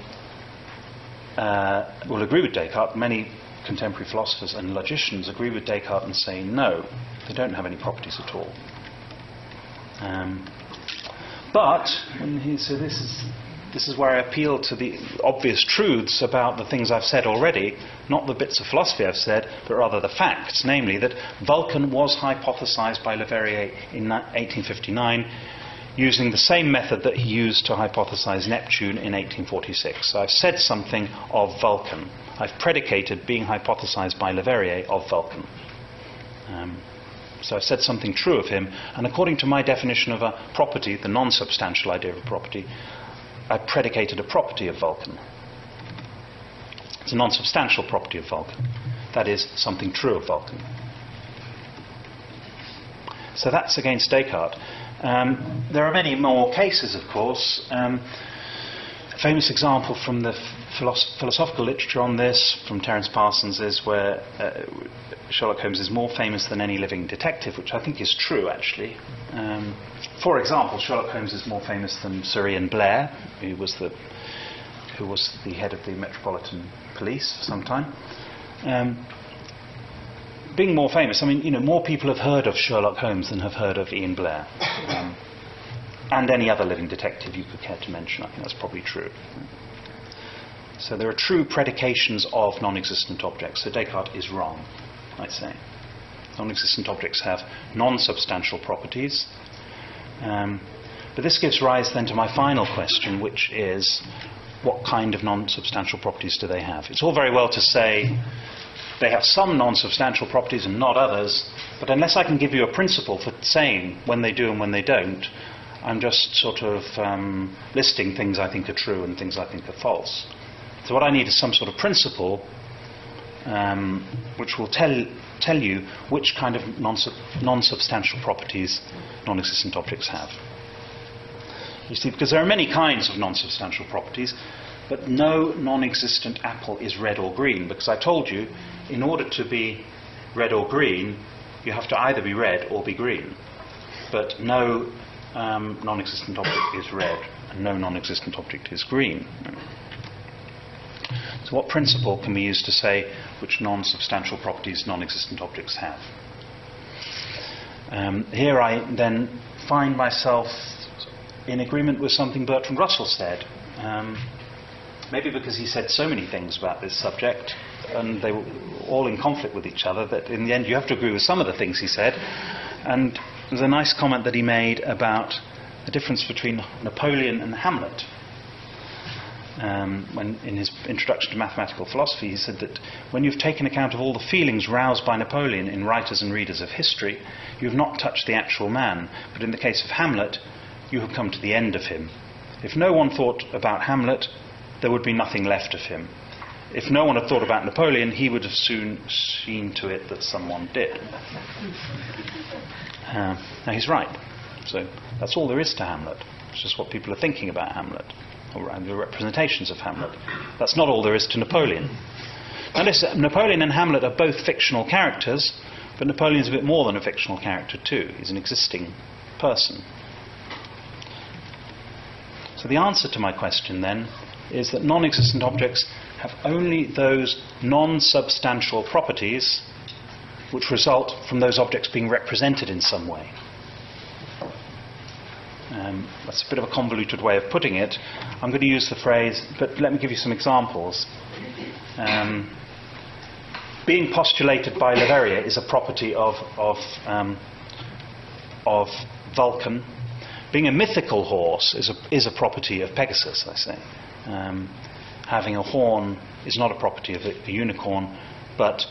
will agree with Descartes. Many contemporary philosophers and logicians agree with Descartes and say no, they don't have any properties at all. But, so this is where I appeal to the obvious truths about the things I've said already, not the bits of philosophy I've said, but rather the facts, namely that Vulcan was hypothesized by Le Verrier in 1859 using the same method that he used to hypothesize Neptune in 1846. So I've said something of Vulcan. I've predicated being hypothesized by Le Verrier of Vulcan. So I've said something true of him, and according to my definition of a property, the non-substantial idea of a property, I predicated a property of Vulcan. It's a non-substantial property of Vulcan. That is, something true of Vulcan. So that's against Descartes. There are many more cases, of course. A famous example from the philosophical literature on this, from Terence Parsons, is where Sherlock Holmes is more famous than any living detective, which I think is true, actually. For example, Sherlock Holmes is more famous than Sir Ian Blair, who was the head of the Metropolitan Police for some time. Being more famous, I mean, you know, more people have heard of Sherlock Holmes than have heard of Ian Blair, and any other living detective you could care to mention. I think that's probably true. So there are true predications of non-existent objects. So Descartes is wrong, I'd say. Non-existent objects have non-substantial properties. But this gives rise then to my final question, which is, what kind of non-substantial properties do they have? It's all very well to say they have some non-substantial properties and not others, but unless I can give you a principle for saying when they do and when they don't, I'm just sort of listing things I think are true and things I think are false. So what I need is some sort of principle which will tell you which kind of non-substantial properties non-existent objects have. You see, because there are many kinds of non-substantial properties, but no non-existent apple is red or green, because I told you, in order to be red or green, you have to either be red or be green. But no non-existent object is red, and no non-existent object is green. So what principle can we use to say which non-substantial properties non-existent objects have? Here I then find myself in agreement with something Bertrand Russell said. Maybe because he said so many things about this subject, and they were all in conflict with each other, that in the end you have to agree with some of the things he said. And there's a nice comment that he made about the difference between Napoleon and Hamlet. When in his introduction to mathematical philosophy, he said that when you've taken account of all the feelings roused by Napoleon in writers and readers of history, you have not touched the actual man. But in the case of Hamlet, you have come to the end of him. If no one thought about Hamlet, there would be nothing left of him. If no one had thought about Napoleon, he would have soon seen to it that someone did. Now he's right. So that's all there is to Hamlet. It's just what people are thinking about Hamlet, or the representations of Hamlet. That's not all there is to Napoleon. Now listen, Napoleon and Hamlet are both fictional characters, but Napoleon's a bit more than a fictional character too. He's an existing person. So the answer to my question then is that non-existent objects have only those non-substantial properties which result from those objects being represented in some way. That's a bit of a convoluted way of putting it. I'm going to use the phrase, but let me give you some examples. Being postulated by Le Verrier is a property of Vulcan. Being a mythical horse is a property of Pegasus, I say. Having a horn is not a property of a unicorn, but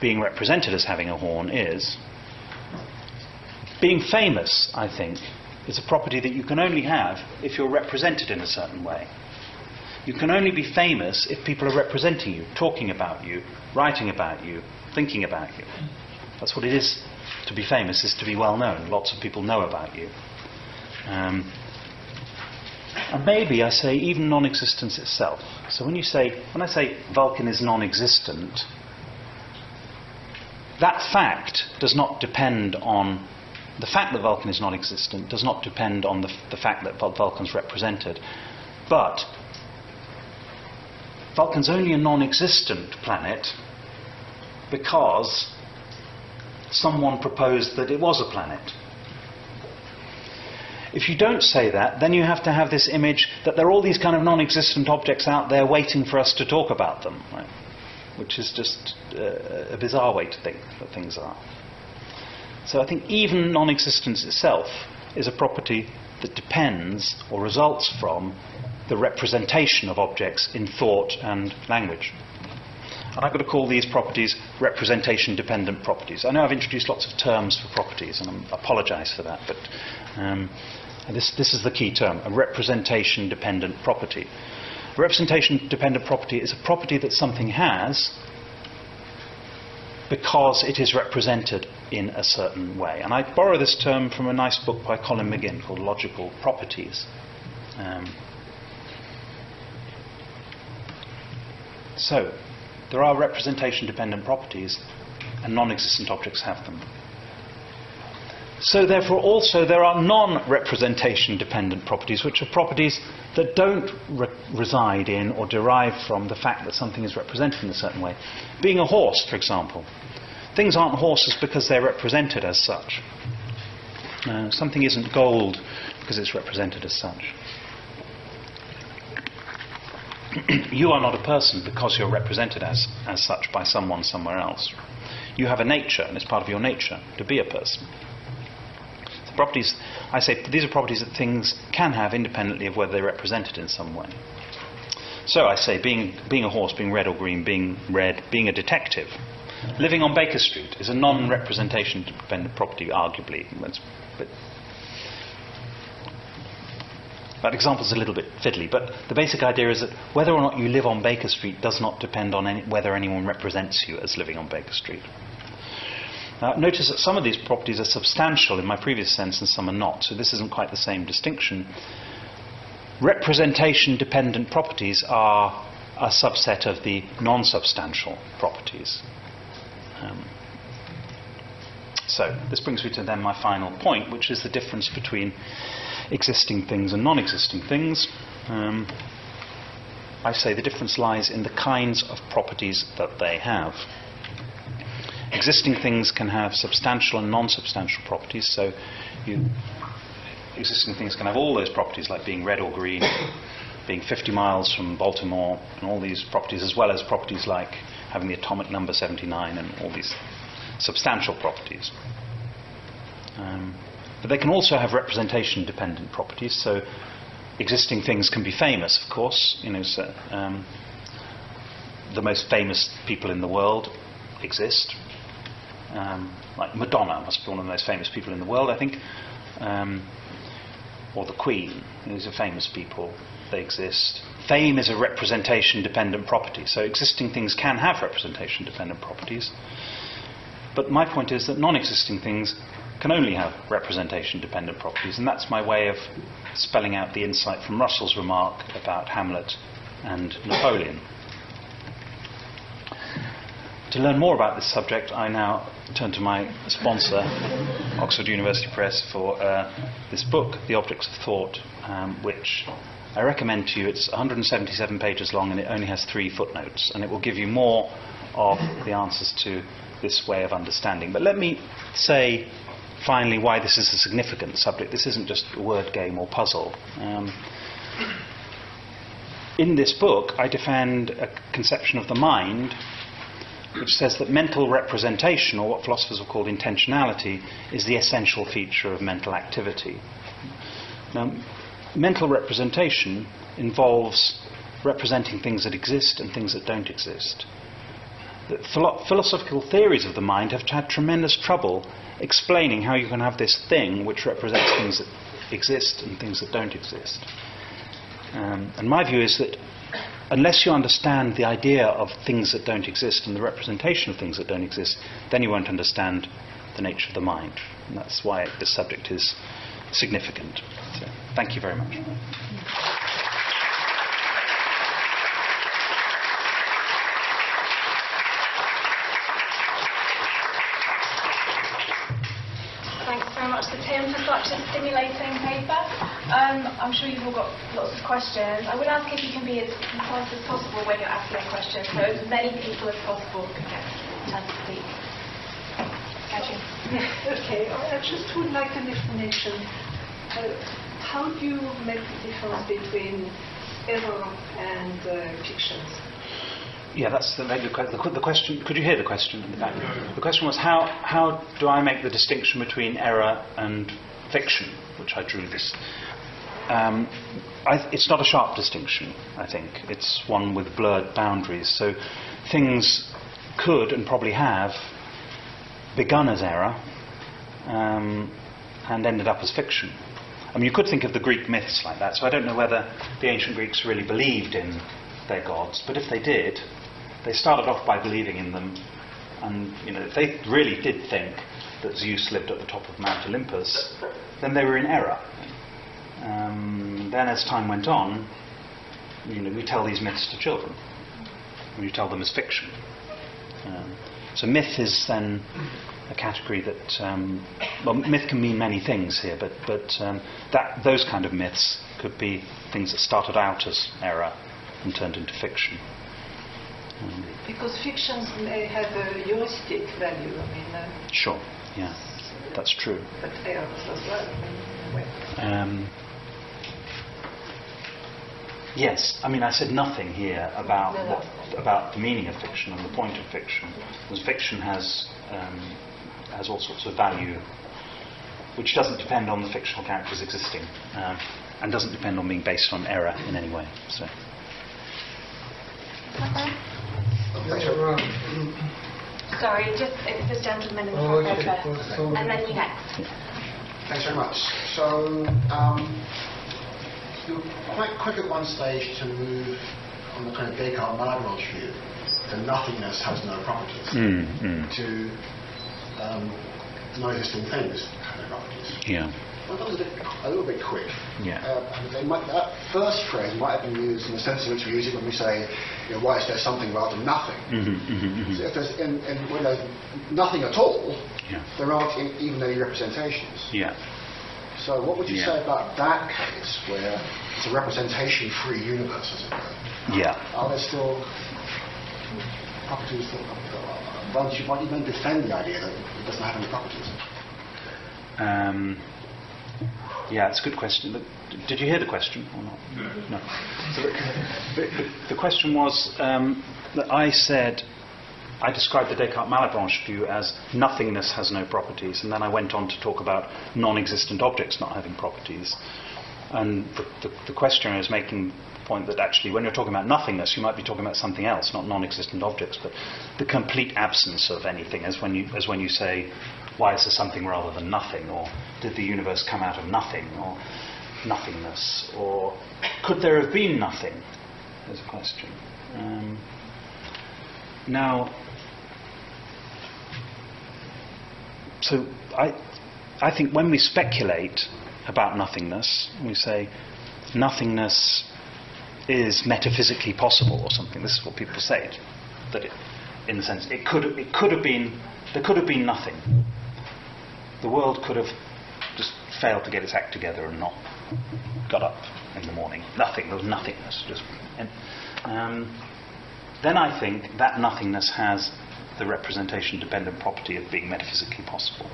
being represented as having a horn is. Being famous, I think, is a property that you can only have if you're represented in a certain way. You can only be famous if people are representing you, talking about you, writing about you, thinking about you. That's what it is to be famous, is to be well known. Lots of people know about you. And maybe I say even non-existence itself. So when I say Vulcan is non-existent, that fact does not depend on The fact that Vulcan is non-existent does not depend on the fact that Vulcan's represented. But Vulcan's only a non-existent planet because someone proposed that it was a planet. If you don't say that, then you have to have this image that there are all these kind of non-existent objects out there waiting for us to talk about them, right? Which is just a bizarre way to think that things are. So I think even non-existence itself is a property that depends or results from the representation of objects in thought and language. And I've got to call these properties representation-dependent properties. I know I've introduced lots of terms for properties, and I apologise for that, but this is the key term, a representation-dependent property. A representation-dependent property is a property that something has because it is represented in a certain way. And I borrow this term from a nice book by Colin McGinn called Logical Properties. So, there are representation-dependent properties, and non-existent objects have them. So therefore also there are non-representation dependent properties, which are properties that don't reside in or derive from the fact that something is represented in a certain way. Being a horse, for example. Things aren't horses because they're represented as such. Something isn't gold because it's represented as such. You are not a person because you're represented as such by someone somewhere else. You have a nature, and it's part of your nature to be a person. Properties, I say, these are properties that things can have independently of whether they're represented in some way. So I say being a horse, being red or green, being red, being a detective. Living on Baker Street is a non-representation dependent property, arguably. That example is a little bit fiddly, but the basic idea is that whether or not you live on Baker Street does not depend on whether anyone represents you as living on Baker Street. Notice that some of these properties are substantial in my previous sense and some are not, so this isn't quite the same distinction. Representation-dependent properties are a subset of the non-substantial properties. So this brings me to then my final point, which is the difference between existing things and non-existing things. I say the difference lies in the kinds of properties that they have. Existing things can have substantial and non-substantial properties, so existing things can have all those properties, like being red or green, being 50 miles from Baltimore, and all these properties, as well as properties like having the atomic number 79 and all these substantial properties. But they can also have representation-dependent properties, so existing things can be famous, of course. So, the most famous people in the world exist. Like Madonna must be one of the most famous people in the world, I think, or the Queen. These are famous people, they exist. Fame is a representation-dependent property, so existing things can have representation-dependent properties, but my point is that non-existing things can only have representation-dependent properties, and that's my way of spelling out the insight from Russell's remark about Hamlet and Napoleon. To learn more about this subject, I now turn to my sponsor, Oxford University Press, for this book, The Objects of Thought, which I recommend to you. It's 177 pages long and it only has 3 footnotes, and it will give you more of the answers to this way of understanding. But let me say, finally, why this is a significant subject. This isn't just a word game or puzzle. In this book, I defend a conception of the mind which says that mental representation, or what philosophers have called intentionality, is the essential feature of mental activity. Now, mental representation involves representing things that exist and things that don't exist. The philosophical theories of the mind have had tremendous trouble explaining how you can have this thing which represents things that exist and things that don't exist. And my view is that unless you understand the idea of things that don't exist and the representation of things that don't exist, then you won't understand the nature of the mind. And that's why this subject is significant. So, thank you very much. Thanks very much. much to Tim for such a stimulating paper. I'm sure you've all got lots of questions. I will ask if you can be as concise as possible when you're asking questions, so as many people as possible can get a chance to speak. Okay, I just would like an explanation. How do you make the difference between error and fictions? Yeah, that's the major question. The question, could you hear the question in the back? The question was, how do I make the distinction between error and fiction, which I drew this. It's not a sharp distinction, I think. It's one with blurred boundaries. So things could and probably have begun as error and ended up as fiction. I mean, you could think of the Greek myths like that. So I don't know whether the ancient Greeks really believed in their gods, but if they did, they started off by believing in them, and you know, if they really did think that Zeus lived at the top of Mount Olympus, then they were in error. Then, as time went on, you know, we tell these myths to children. We tell them as fiction. So myth is then a category that, well, myth can mean many things here, but those kind of myths could be things that started out as error and turned into fiction. Because fictions may have a heuristic value, I mean. Sure, yeah, that's true. But errors as well. Yes, I mean, I said nothing here about about the meaning of fiction and the point of fiction, because fiction has all sorts of value, which doesn't depend on the fictional characters existing, and doesn't depend on being based on error in any way. So. Sorry, just it's the gentleman in the front there first, and then you next. Thanks very much. So you were quite quick at one stage to move on the kind of Descartes Malebranche view, the nothingness has no properties, to no existing things have no properties. Yeah. Well, that was a little bit quick. Yeah. That first phrase might have been used in the sense in which we use it when we say, you know, why is there something rather than nothing? So if there's when there's nothing at all, there aren't even any representations. Yeah. So what would you say about that case, where it's a representation-free universe, as it were? Yeah. Are there still properties that you don't defend the idea that it doesn't have any properties? Yeah, it's a good question. Did you hear the question or not? No. So the question was that I described the Descartes Malebranche view as nothingness has no properties, and then I went on to talk about non-existent objects not having properties. And the questioner is making the point that actually when you're talking about nothingness, you might be talking about something else, not non-existent objects, but the complete absence of anything, as when you say, why is there something rather than nothing? Or did the universe come out of nothing? Or nothingness? Or could there have been nothing? There's a question. Now, so I think when we speculate about nothingness, we say nothingness is metaphysically possible or something. This is what people say, that in the sense there could have been nothing. The world could have just failed to get its act together and not got up in the morning. Nothing, there was nothingness. Then I think that nothingness has the representation-dependent property of being metaphysically possible,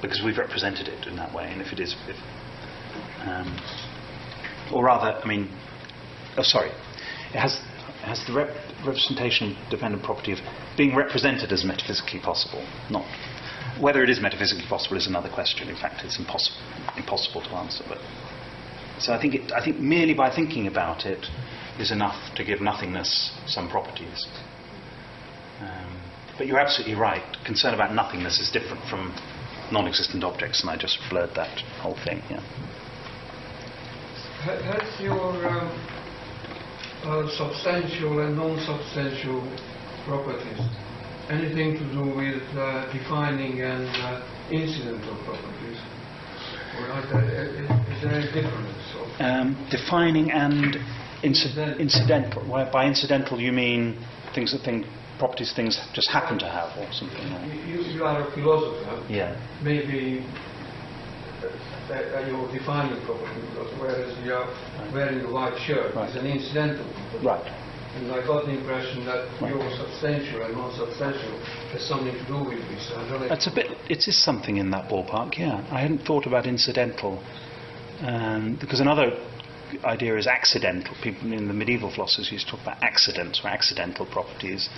because we've represented it in that way. And if it is, it has the representation-dependent property of being represented as metaphysically possible, not. Whether it is metaphysically possible is another question. In fact, it's impossible to answer. But so I think merely by thinking about it is enough to give nothingness some properties. But you're absolutely right. Concern about nothingness is different from non-existent objects, and I just blurred that whole thing. Yeah. Has your substantial and non-substantial properties anything to do with defining and incidental properties? Or is there a difference? Defining and incidental. By incidental you mean things that properties things just happen to have or something like that. You are a philosopher. Yeah. Maybe you define your property, because whereas you are wearing a white shirt, right, is an incidental property. Right. And I got the impression that your substantial and non-substantial has something to do with this. It's a bit. It is something in that ballpark. Yeah, I hadn't thought about incidental, because another idea is accidental. People in the medieval philosophers used to talk about accidents or accidental properties.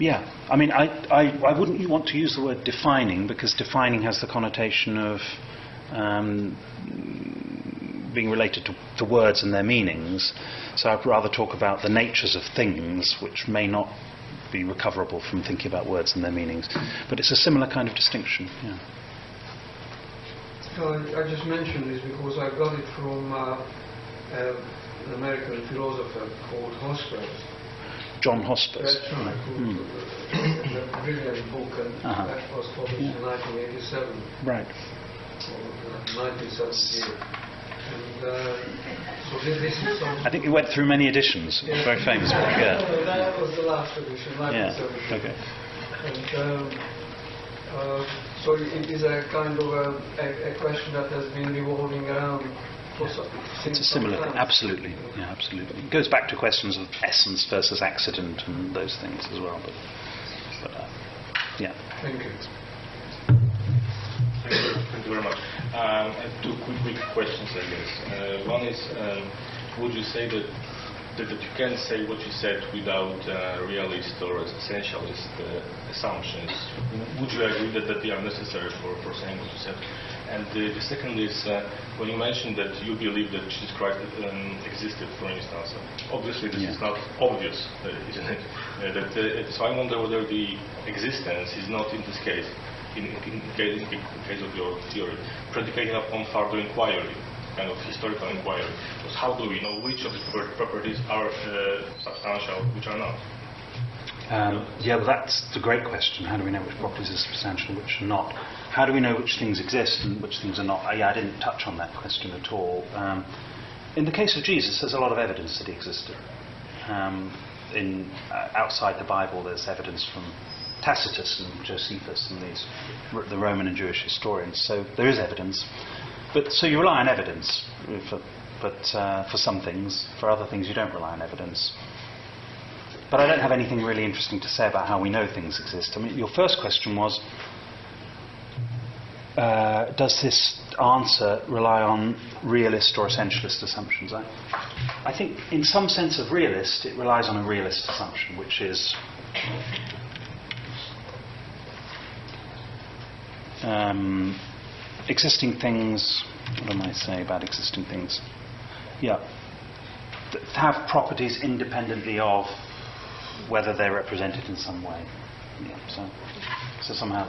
Yeah, I mean, I wouldn't want to use the word defining, because defining has the connotation of being related to words and their meanings, so I'd rather talk about the natures of things, which may not be recoverable from thinking about words and their meanings, but it's a similar kind of distinction. Yeah. So I just mentioned this because I got it from an American philosopher called Hosper's. John Hosper's. That's right. A brilliant book, and that was published in 1987. Right. Or 1978. And, so this is I think it went through many editions. Yeah. It's very famous. Yeah. That was the last edition. Yeah. Okay. And, so it is a kind of a question that has been revolving around. It's a similar thing. Absolutely. Yeah, absolutely. It goes back to questions of essence versus accident and those things as well. But yeah. Thank you. Thank you very much. I have two quick questions, I guess. One is, would you say that you can say what you said without realist or essentialist assumptions? Would you agree that they are necessary for saying what you said? And the second is, when you mentioned that you believe that Jesus Christ existed, for instance, obviously this is not obvious, isn't it? So I wonder whether the existence is not, in this case, in case of your theory, predicated upon further inquiry, kind of historical inquiry. So how do we know which of the properties are substantial, which are not? Yeah, well, that's the great question. How do we know which properties are substantial, which are not? How do we know which things exist and which things are not? I didn't touch on that question at all. In the case of Jesus, there's a lot of evidence that he existed. Outside the Bible, there's evidence from Tacitus and Josephus and these, the Roman and Jewish historians. So there is evidence, but so you rely on evidence for some things. For other things, you don't rely on evidence. But I don't have anything really interesting to say about how we know things exist. I mean, your first question was, does this answer rely on realist or essentialist assumptions? I think, in some sense of realist, it relies on a realist assumption, which is. Existing things, what am I saying about existing things? Yeah, have properties independently of whether they're represented in some way. Yeah, so somehow,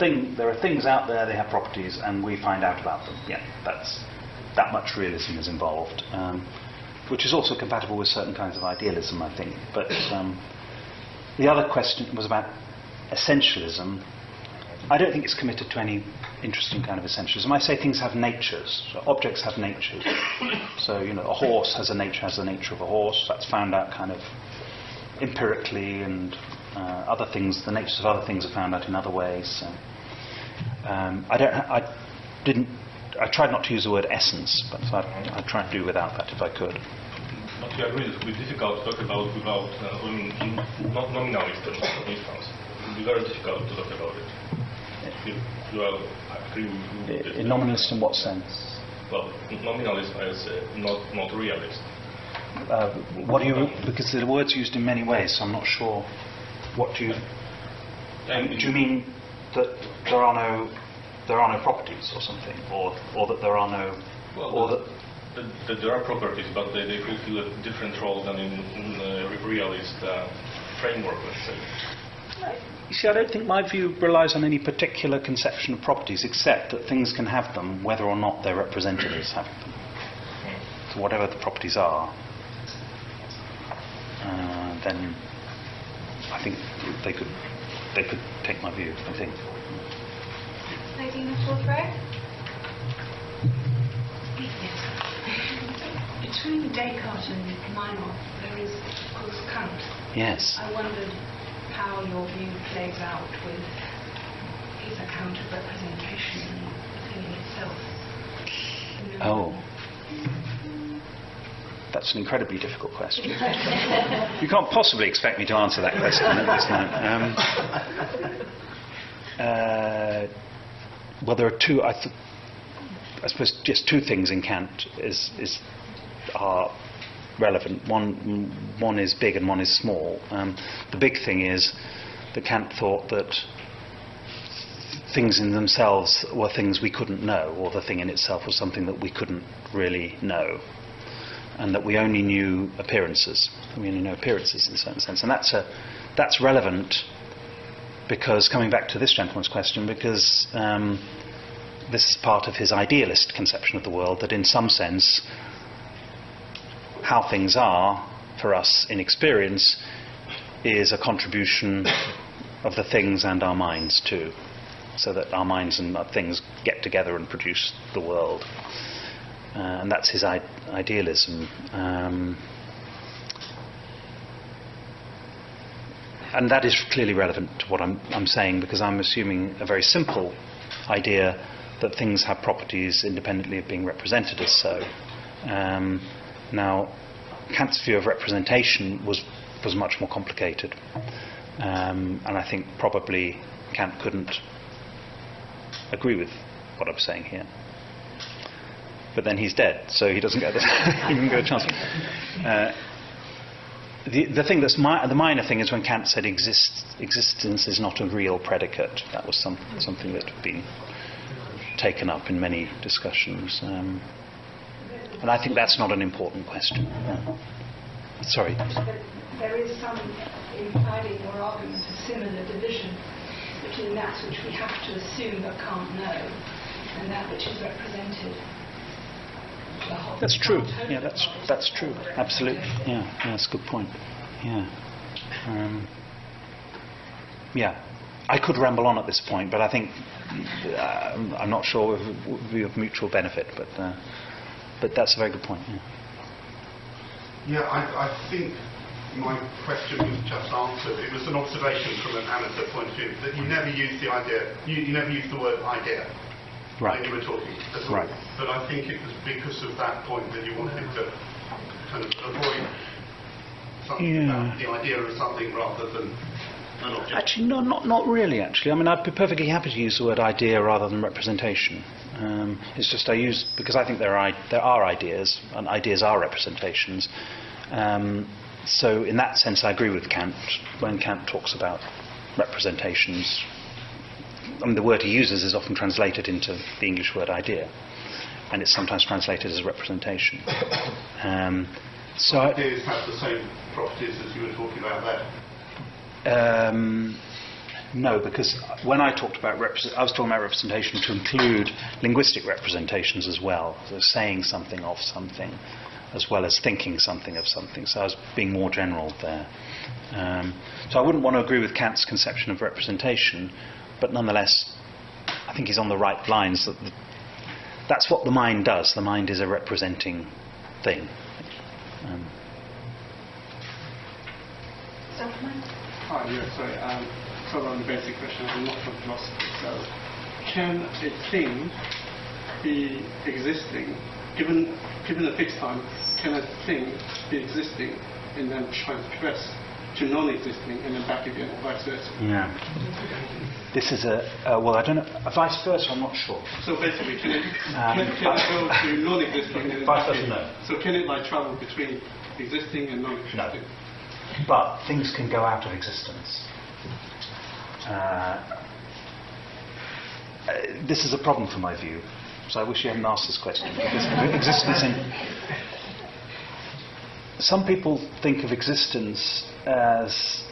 there are things out there, they have properties, and we find out about them. Yeah, that much realism is involved, which is also compatible with certain kinds of idealism, I think. But the other question was about essentialism. I don't think it's committed to any interesting kind of essentialism. I say things have natures. So objects have natures. So, you know, a horse has the nature of a horse. That's found out kind of empirically, and other things, the natures of other things are found out in other ways. So, I tried not to use the word essence, but I'd try to do without that if I could. But you agree that it would be difficult to talk about without not nominalist, for instance. It would be very difficult to talk about it. Nominalist in what sense? Well, nominalist is not realist. What do you? Because the word's used in many ways, so I'm not sure. What do you? Do you mean that there are no properties or something, or that there are no, well, or that there are properties, but they fulfill a different role than in realist framework, let's say. You see, I don't think my view relies on any particular conception of properties, except that things can have them whether or not they're represented as having them. So whatever the properties are, then I think they could take my view, I think. Lady in the fourth row. Between Descartes and Meinong, there is, of course, Kant. Yes. I wondered how your view plays out with his account of representation and the thing itself. You know? Oh. That's an incredibly difficult question. You can't possibly expect me to answer that question at this time. Well, there are two. I suppose just two things in Kant are relevant. One is big and one is small. The big thing is that Kant thought that things in themselves were things we couldn't know, or the thing in itself was something that we couldn't really know, and that we only knew appearances. We only know appearances in a certain sense, and that's relevant because, coming back to this gentleman's question, because this is part of his idealist conception of the world, that in some sense how things are for us in experience is a contribution of the things and our minds too, so that our minds and our things get together and produce the world, and that's his idealism. And that is clearly relevant to what I'm saying, because I'm assuming a very simple idea that things have properties independently of being represented as so. Now, Kant's view of representation was much more complicated, and I think probably Kant couldn't agree with what I'm saying here. But then he's dead, so he doesn't get the he didn't get a chance. The thing that's the minor thing is when Kant said existence is not a real predicate. That was something that had been taken up in many discussions, and I think that's not an important question. Sorry. There is some implied or argument of similar division between that which we have to assume but can't know, and that which is represented. That's true. Yeah, that's true. Absolutely. Yeah, that's a good point. Yeah. Yeah. I could ramble on at this point, but I think I'm not sure if it would be of mutual benefit. But that's a very good point. Yeah. Yeah, I think my question was just answered. It was an observation from an amateur point of view that you never use the idea. You never use the word idea. Right. When you were talking. Right. But I think it was because of that point that you wanted to kind of avoid something about the idea of something rather than an object. Actually, no, not really. Actually, I mean, I'd be perfectly happy to use the word idea rather than representation. It's just I use because I think there are ideas, and ideas are representations. So in that sense, I agree with Kant when Kant talks about representations. I mean, the word he uses is often translated into the English word idea, and it's sometimes translated as representation. So ideas have the same properties as you were talking about there? No, because when I talked about representation to include linguistic representations as well, so saying something of something as well as thinking something of something, so I was being more general there. So I wouldn't want to agree with Kant's conception of representation, but nonetheless, I think he's on the right lines. That's what the mind does. The mind is a representing thing. Sorry. Sort of on the basic question, I'm not a philosopher. So, can a thing be existing, given a fixed time? Can a thing be existing and then transgress to non-existing and then back again, or vice versa? Yeah. This is well, I don't know, vice versa, I'm not sure. So basically, can it go to non-existing and vice versa, no. So can it travel between existing and non-existing? No. But things can go out of existence. This is a problem for my view, so I wish you hadn't asked this question. Because existence some people think of existence as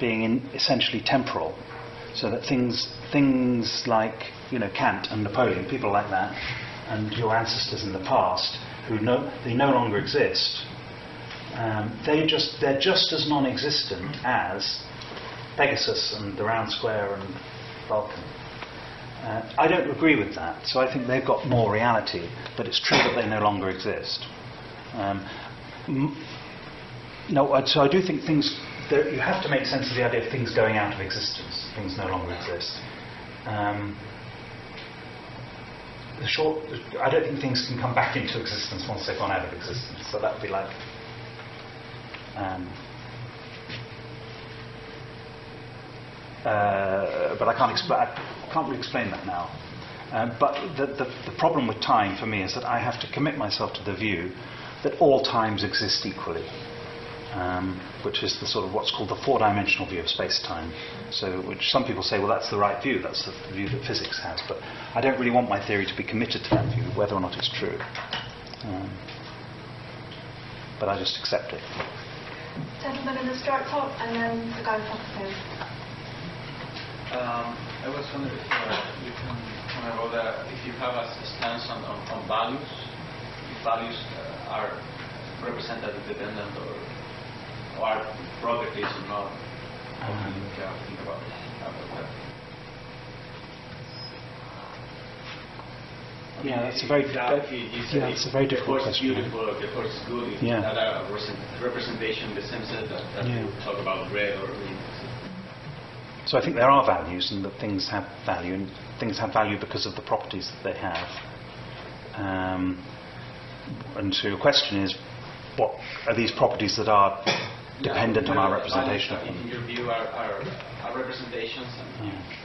being essentially temporal. So that things like, Kant and Napoleon, people like that, and your ancestors in the past, they no longer exist. They're just as non-existent as Pegasus and the round square and Vulcan. I don't agree with that, so I think they've got more reality. But it's true that they no longer exist. So I do think things, you have to make sense of the idea of things going out of existence, things no longer exist. I don't think things can come back into existence once they've gone out of existence, so that would be like but I can't really explain that now. But the problem with time for me is that I have to commit myself to the view that all times exist equally, which is the sort of what's called the four-dimensional view of space-time. So, which some people say, well, that's the right view. That's the view that physics has. But I don't really want my theory to be committed to that view, whether or not it's true. But I just accept it. Gentleman in the striped top, and then the guy in front of him. I was wondering if you can comment about if you have a stance on values, if values are represented dependent or are properties or not. What do you think about that? Yeah, that's a very difficult question. The first beautiful, the first good, that are representation in the same sense that you talk about red or green. So I think there are values, and that things have value, and things have value because of the properties that they have. And so your question is, what are these properties that are dependent on our representation of them? In your view, are representations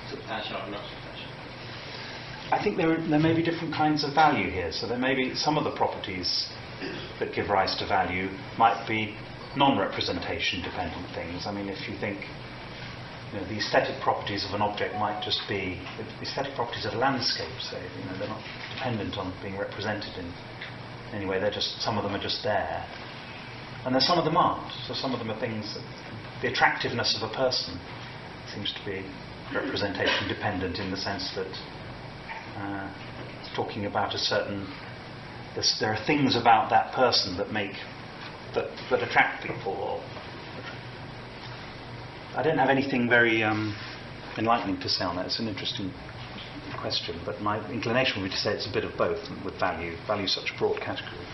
substantial or not substantial? I think there may be different kinds of value here. So there may be some of the properties that give rise to value might be non-representation dependent things. I mean, if you think, the aesthetic properties of an object might just be the aesthetic properties of a landscape, say. They're not dependent on being represented in any way. They're just, some of them are just there, and then some of them aren't. So some of them are things that, the attractiveness of a person seems to be representation dependent, in the sense that it's talking about a certain. There are things about that person that make that attract people. Or I don't have anything very enlightening to say on that. It's an interesting question, but my inclination would be to say it's a bit of both, with value such a broad category.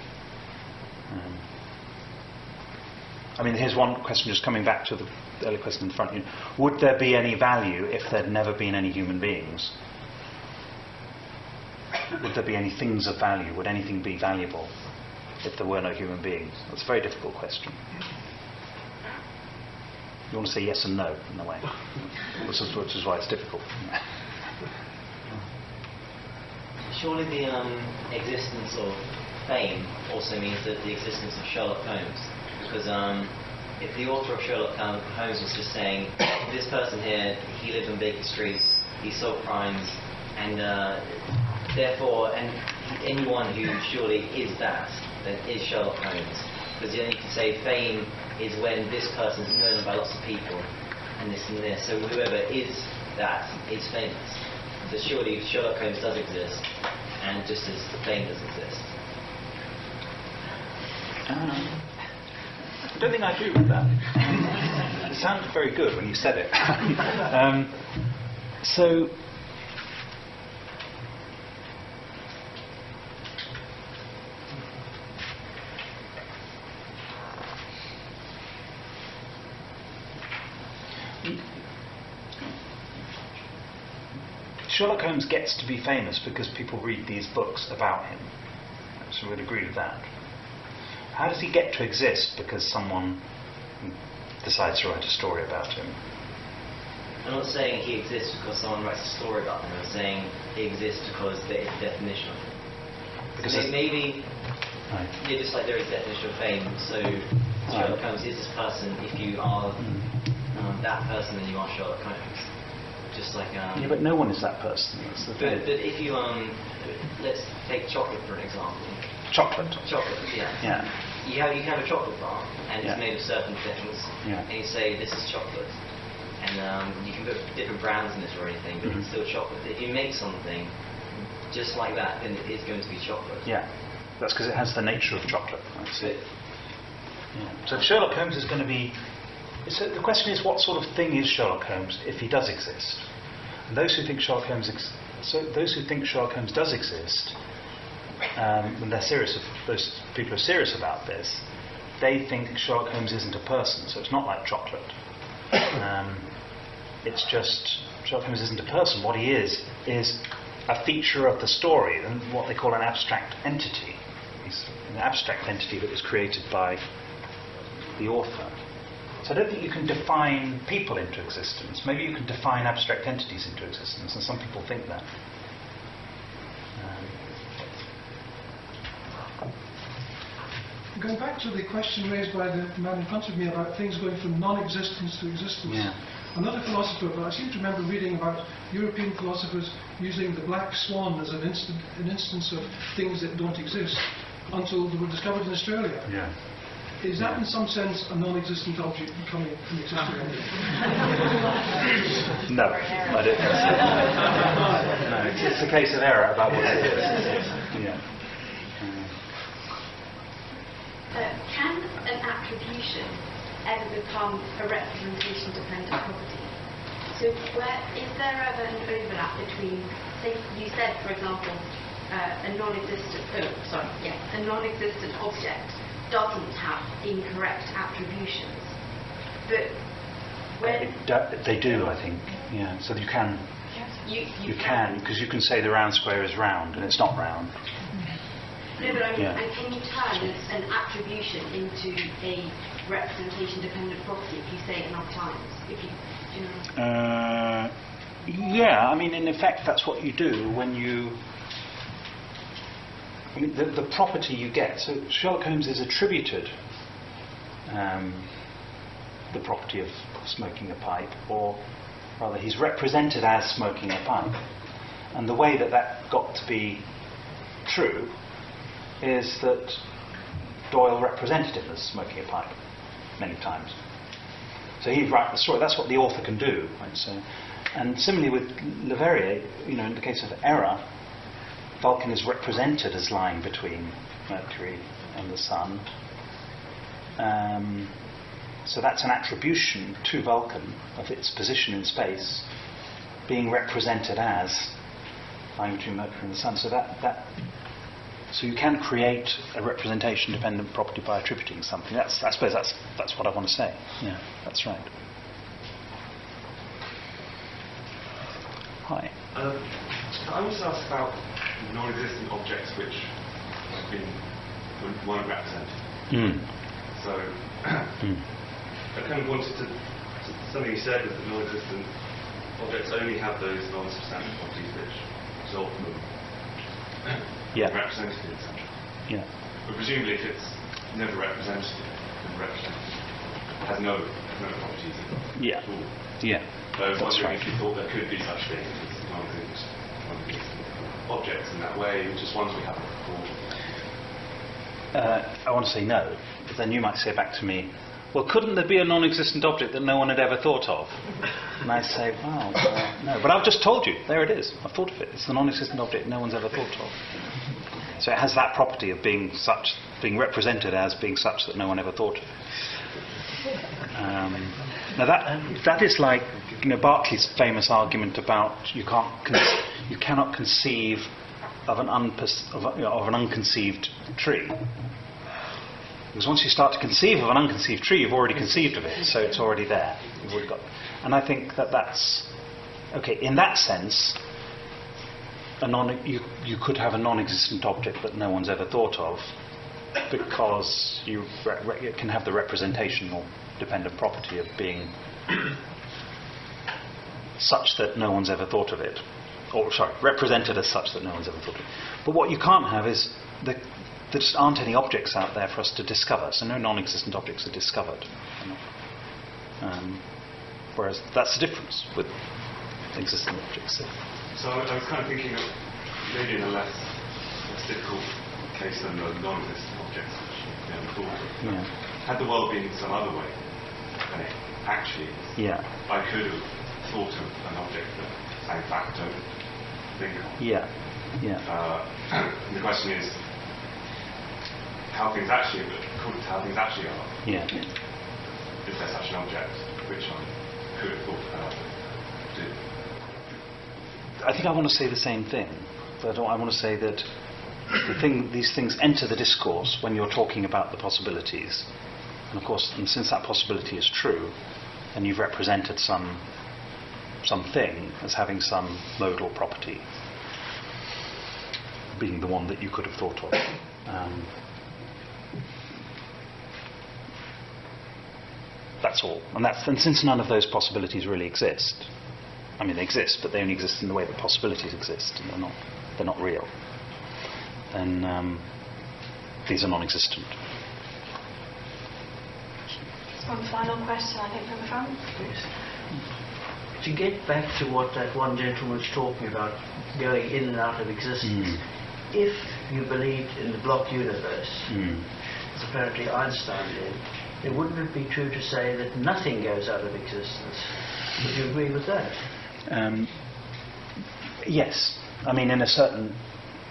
I mean, here's one question, just coming back to the earlier question in front. Would there be any value if there'd never been any human beings? Would there be any things of value? Would anything be valuable if there were no human beings? That's a very difficult question. You want to say yes and no, in a way, which is why it's difficult. Surely the existence of fame also means that the existence of Sherlock Holmes, because if the author of Sherlock Holmes was just saying, this person here, he lived on Baker Street, he solved crimes, and therefore, and anyone who surely is that, then is Sherlock Holmes. Because you can say fame is when this person's known by lots of people, and this and this. So whoever is that is famous. So surely Sherlock Holmes does exist, and just as the fame does exist. I don't think I agree with that. It sounded very good when you said it. So. Sherlock Holmes gets to be famous because people read these books about him. So we'd agree with that. How does he get to exist because someone decides to write a story about him? I'm not saying he exists because someone writes a story about him. I'm saying he exists because there is a definition of him. Because so maybe right. Just like there is a definition of fame, so Sherlock Holmes is this person. If you are that person, then you are Sherlock Holmes. Just like but no one is that person. That's the thing. But if you let's take chocolate for an example. Chocolate. Yeah. You have a chocolate bar, and it's made of certain things. Yeah. And you say this is chocolate, and you can put different brands in it or anything, but it's still chocolate. If you make something just like that, then it is going to be chocolate. Yeah. That's because it has the nature of chocolate. That's it. Yeah. So Sherlock Holmes is going to be. So the question is, what sort of thing is Sherlock Holmes if he does exist? And those who think Sherlock Holmes does exist when they're serious, those people are serious about this, they think Sherlock Holmes isn't a person, so it's not like chocolate. It's just Sherlock Holmes isn't a person. What he is a feature of the story, and what they call an abstract entity. He's an abstract entity that was created by the author. So I don't think you can define people into existence. Maybe you can define abstract entities into existence, and some people think that. Going back to the question raised by the man in front of me about things going from non-existence to existence, yeah. I'm not a philosopher, but I seem to remember reading about European philosophers using the black swan as an instance of things that don't exist until they were discovered in Australia. Yeah. Is that in some sense a non-existent object becoming an existent object? No, I don't think so. No, it's a case of error about what it is. Yeah. Can an attribution ever become a representation-dependent property? So is there ever an overlap between, say, you said, for example, a non-existent object doesn't have incorrect attributions, but when they do, I think, yeah. So you can, you can, because you can say the round square is round and it's not round. No, but I mean, yeah. And can you turn an attribution into a representation-dependent property if you say it enough times? If you, you know. Yeah, I mean, in effect, that's what you do when you. I mean, the property you get. So Sherlock Holmes is attributed the property of smoking a pipe, or rather, he's represented as smoking a pipe. And the way that that got to be true is that Doyle represented him as smoking a pipe many times. So he'd write the story. That's what the author can do. Right? So, and similarly with Le Verrier, you know, in the case of error, Vulcan is represented as lying between Mercury and the Sun. So that's an attribution to Vulcan of its position in space being represented as lying between Mercury and the Sun. So So you can create a representation-dependent property by attributing something. I suppose that's what I want to say. Yeah, that's right. Hi. I was asked about non-existent objects which have been weren't represented. Mm. So I kind of wanted to something you said was that non-existent objects only have those non-substantive properties which resolve them. Yeah. Representative. Yeah. But presumably, if it's never representative, has no properties. Yeah. At all. Yeah. So I was wondering if you thought there could be such things as non-existent objects in that way, just ones we haven't before. I want to say no, but then you might say back to me, well, couldn't there be a non-existent object that no one had ever thought of? And I say, wow, no. But I've just told you. There it is. I've thought of it. It's the non-existent object no one's ever thought of. So it has that property of being represented as being such that no one ever thought of. Now that is like, you know, Berkeley's famous argument about you cannot conceive of an unconceived tree. Because once you start to conceive of an unconceived tree, you've already conceived of it, so it's already there. You've already got. And I think that's okay. In that sense, you could have a non-existent object that no one's ever thought of, because you can have the representational dependent property of being such that no one's ever thought of it, represented as such that no one's ever thought of it. But what you can't have is there just aren't any objects out there for us to discover, so no non-existent objects are discovered. Whereas that's the difference with existing objects. So I was kind of thinking of maybe in a less difficult case than the non-existent objects which we thought of. Yeah. Had the world been some other way than it actually is, yeah. I could have thought of an object that I in fact don't think of. Yeah. Yeah. The question is, how things actually are. Yeah. Is there such an object which I could have thought about? I think I want to say the same thing. I want to say that these things enter the discourse when you're talking about the possibilities. And of course, and since that possibility is true, then you've represented something as having some modal property, being the one that you could have thought of. That's all. And since none of those possibilities really exist, I mean they exist, but they only exist in the way that possibilities exist, and they're not real, then these are non-existent. One final question, I think, from the front. Please. To get back to what that one gentleman was talking about, going in and out of existence, if you believed in the block universe, as apparently Einstein did, then wouldn't it be true to say that nothing goes out of existence? Would you agree with that? Yes. I mean, in a certain...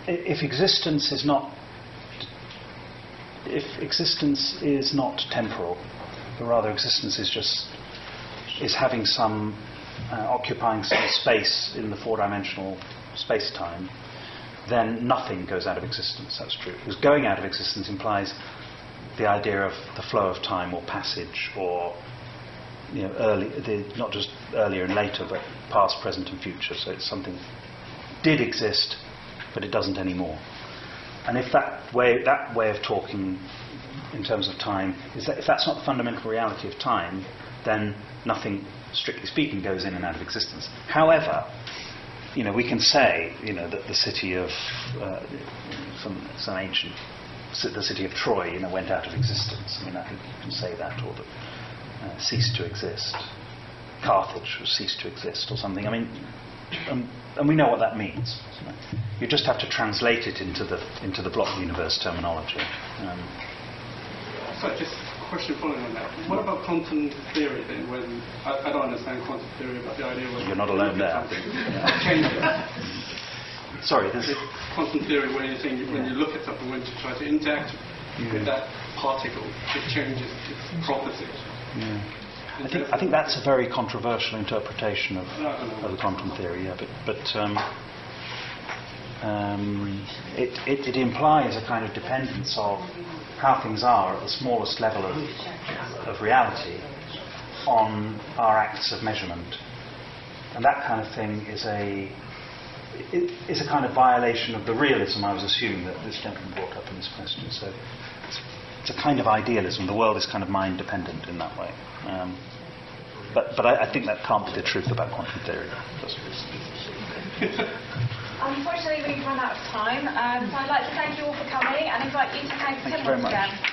If existence is not temporal, but rather existence is just... is having some... occupying some space in the four-dimensional space-time, then nothing goes out of existence. That's true. Because going out of existence implies the idea of the flow of time or passage, or not just earlier and later, but past, present and future. So it's something did exist, but it doesn't anymore. And if that way of talking in terms of time is that if that's not the fundamental reality of time, then nothing, strictly speaking, goes in and out of existence. However, we can say that the city of some ancient, the city of Troy, went out of existence. I mean, I can say that, or that ceased to exist. Carthage ceased to exist, or something. I mean, and we know what that means. You just have to translate it into the block universe terminology. So just a question following on that. What about quantum theory then? When I don't understand quantum theory, but the idea was you're not alone there. Changes. Sorry, there's a quantum theory where you think when you look at something, when you try to interact with that particle, it changes its properties. I think that's a very controversial interpretation of the quantum theory, but it implies a kind of dependence of how things are at the smallest level of reality on our acts of measurement. And that kind of thing is a kind of violation of the realism I was assuming that this gentleman brought up in this question. So it's a kind of idealism. The world is kind of mind dependent in that way. But I think that can't be the truth about quantum theory. Unfortunately, we've run out of time, so I'd like to thank you all for coming and invite you to thank Tim again.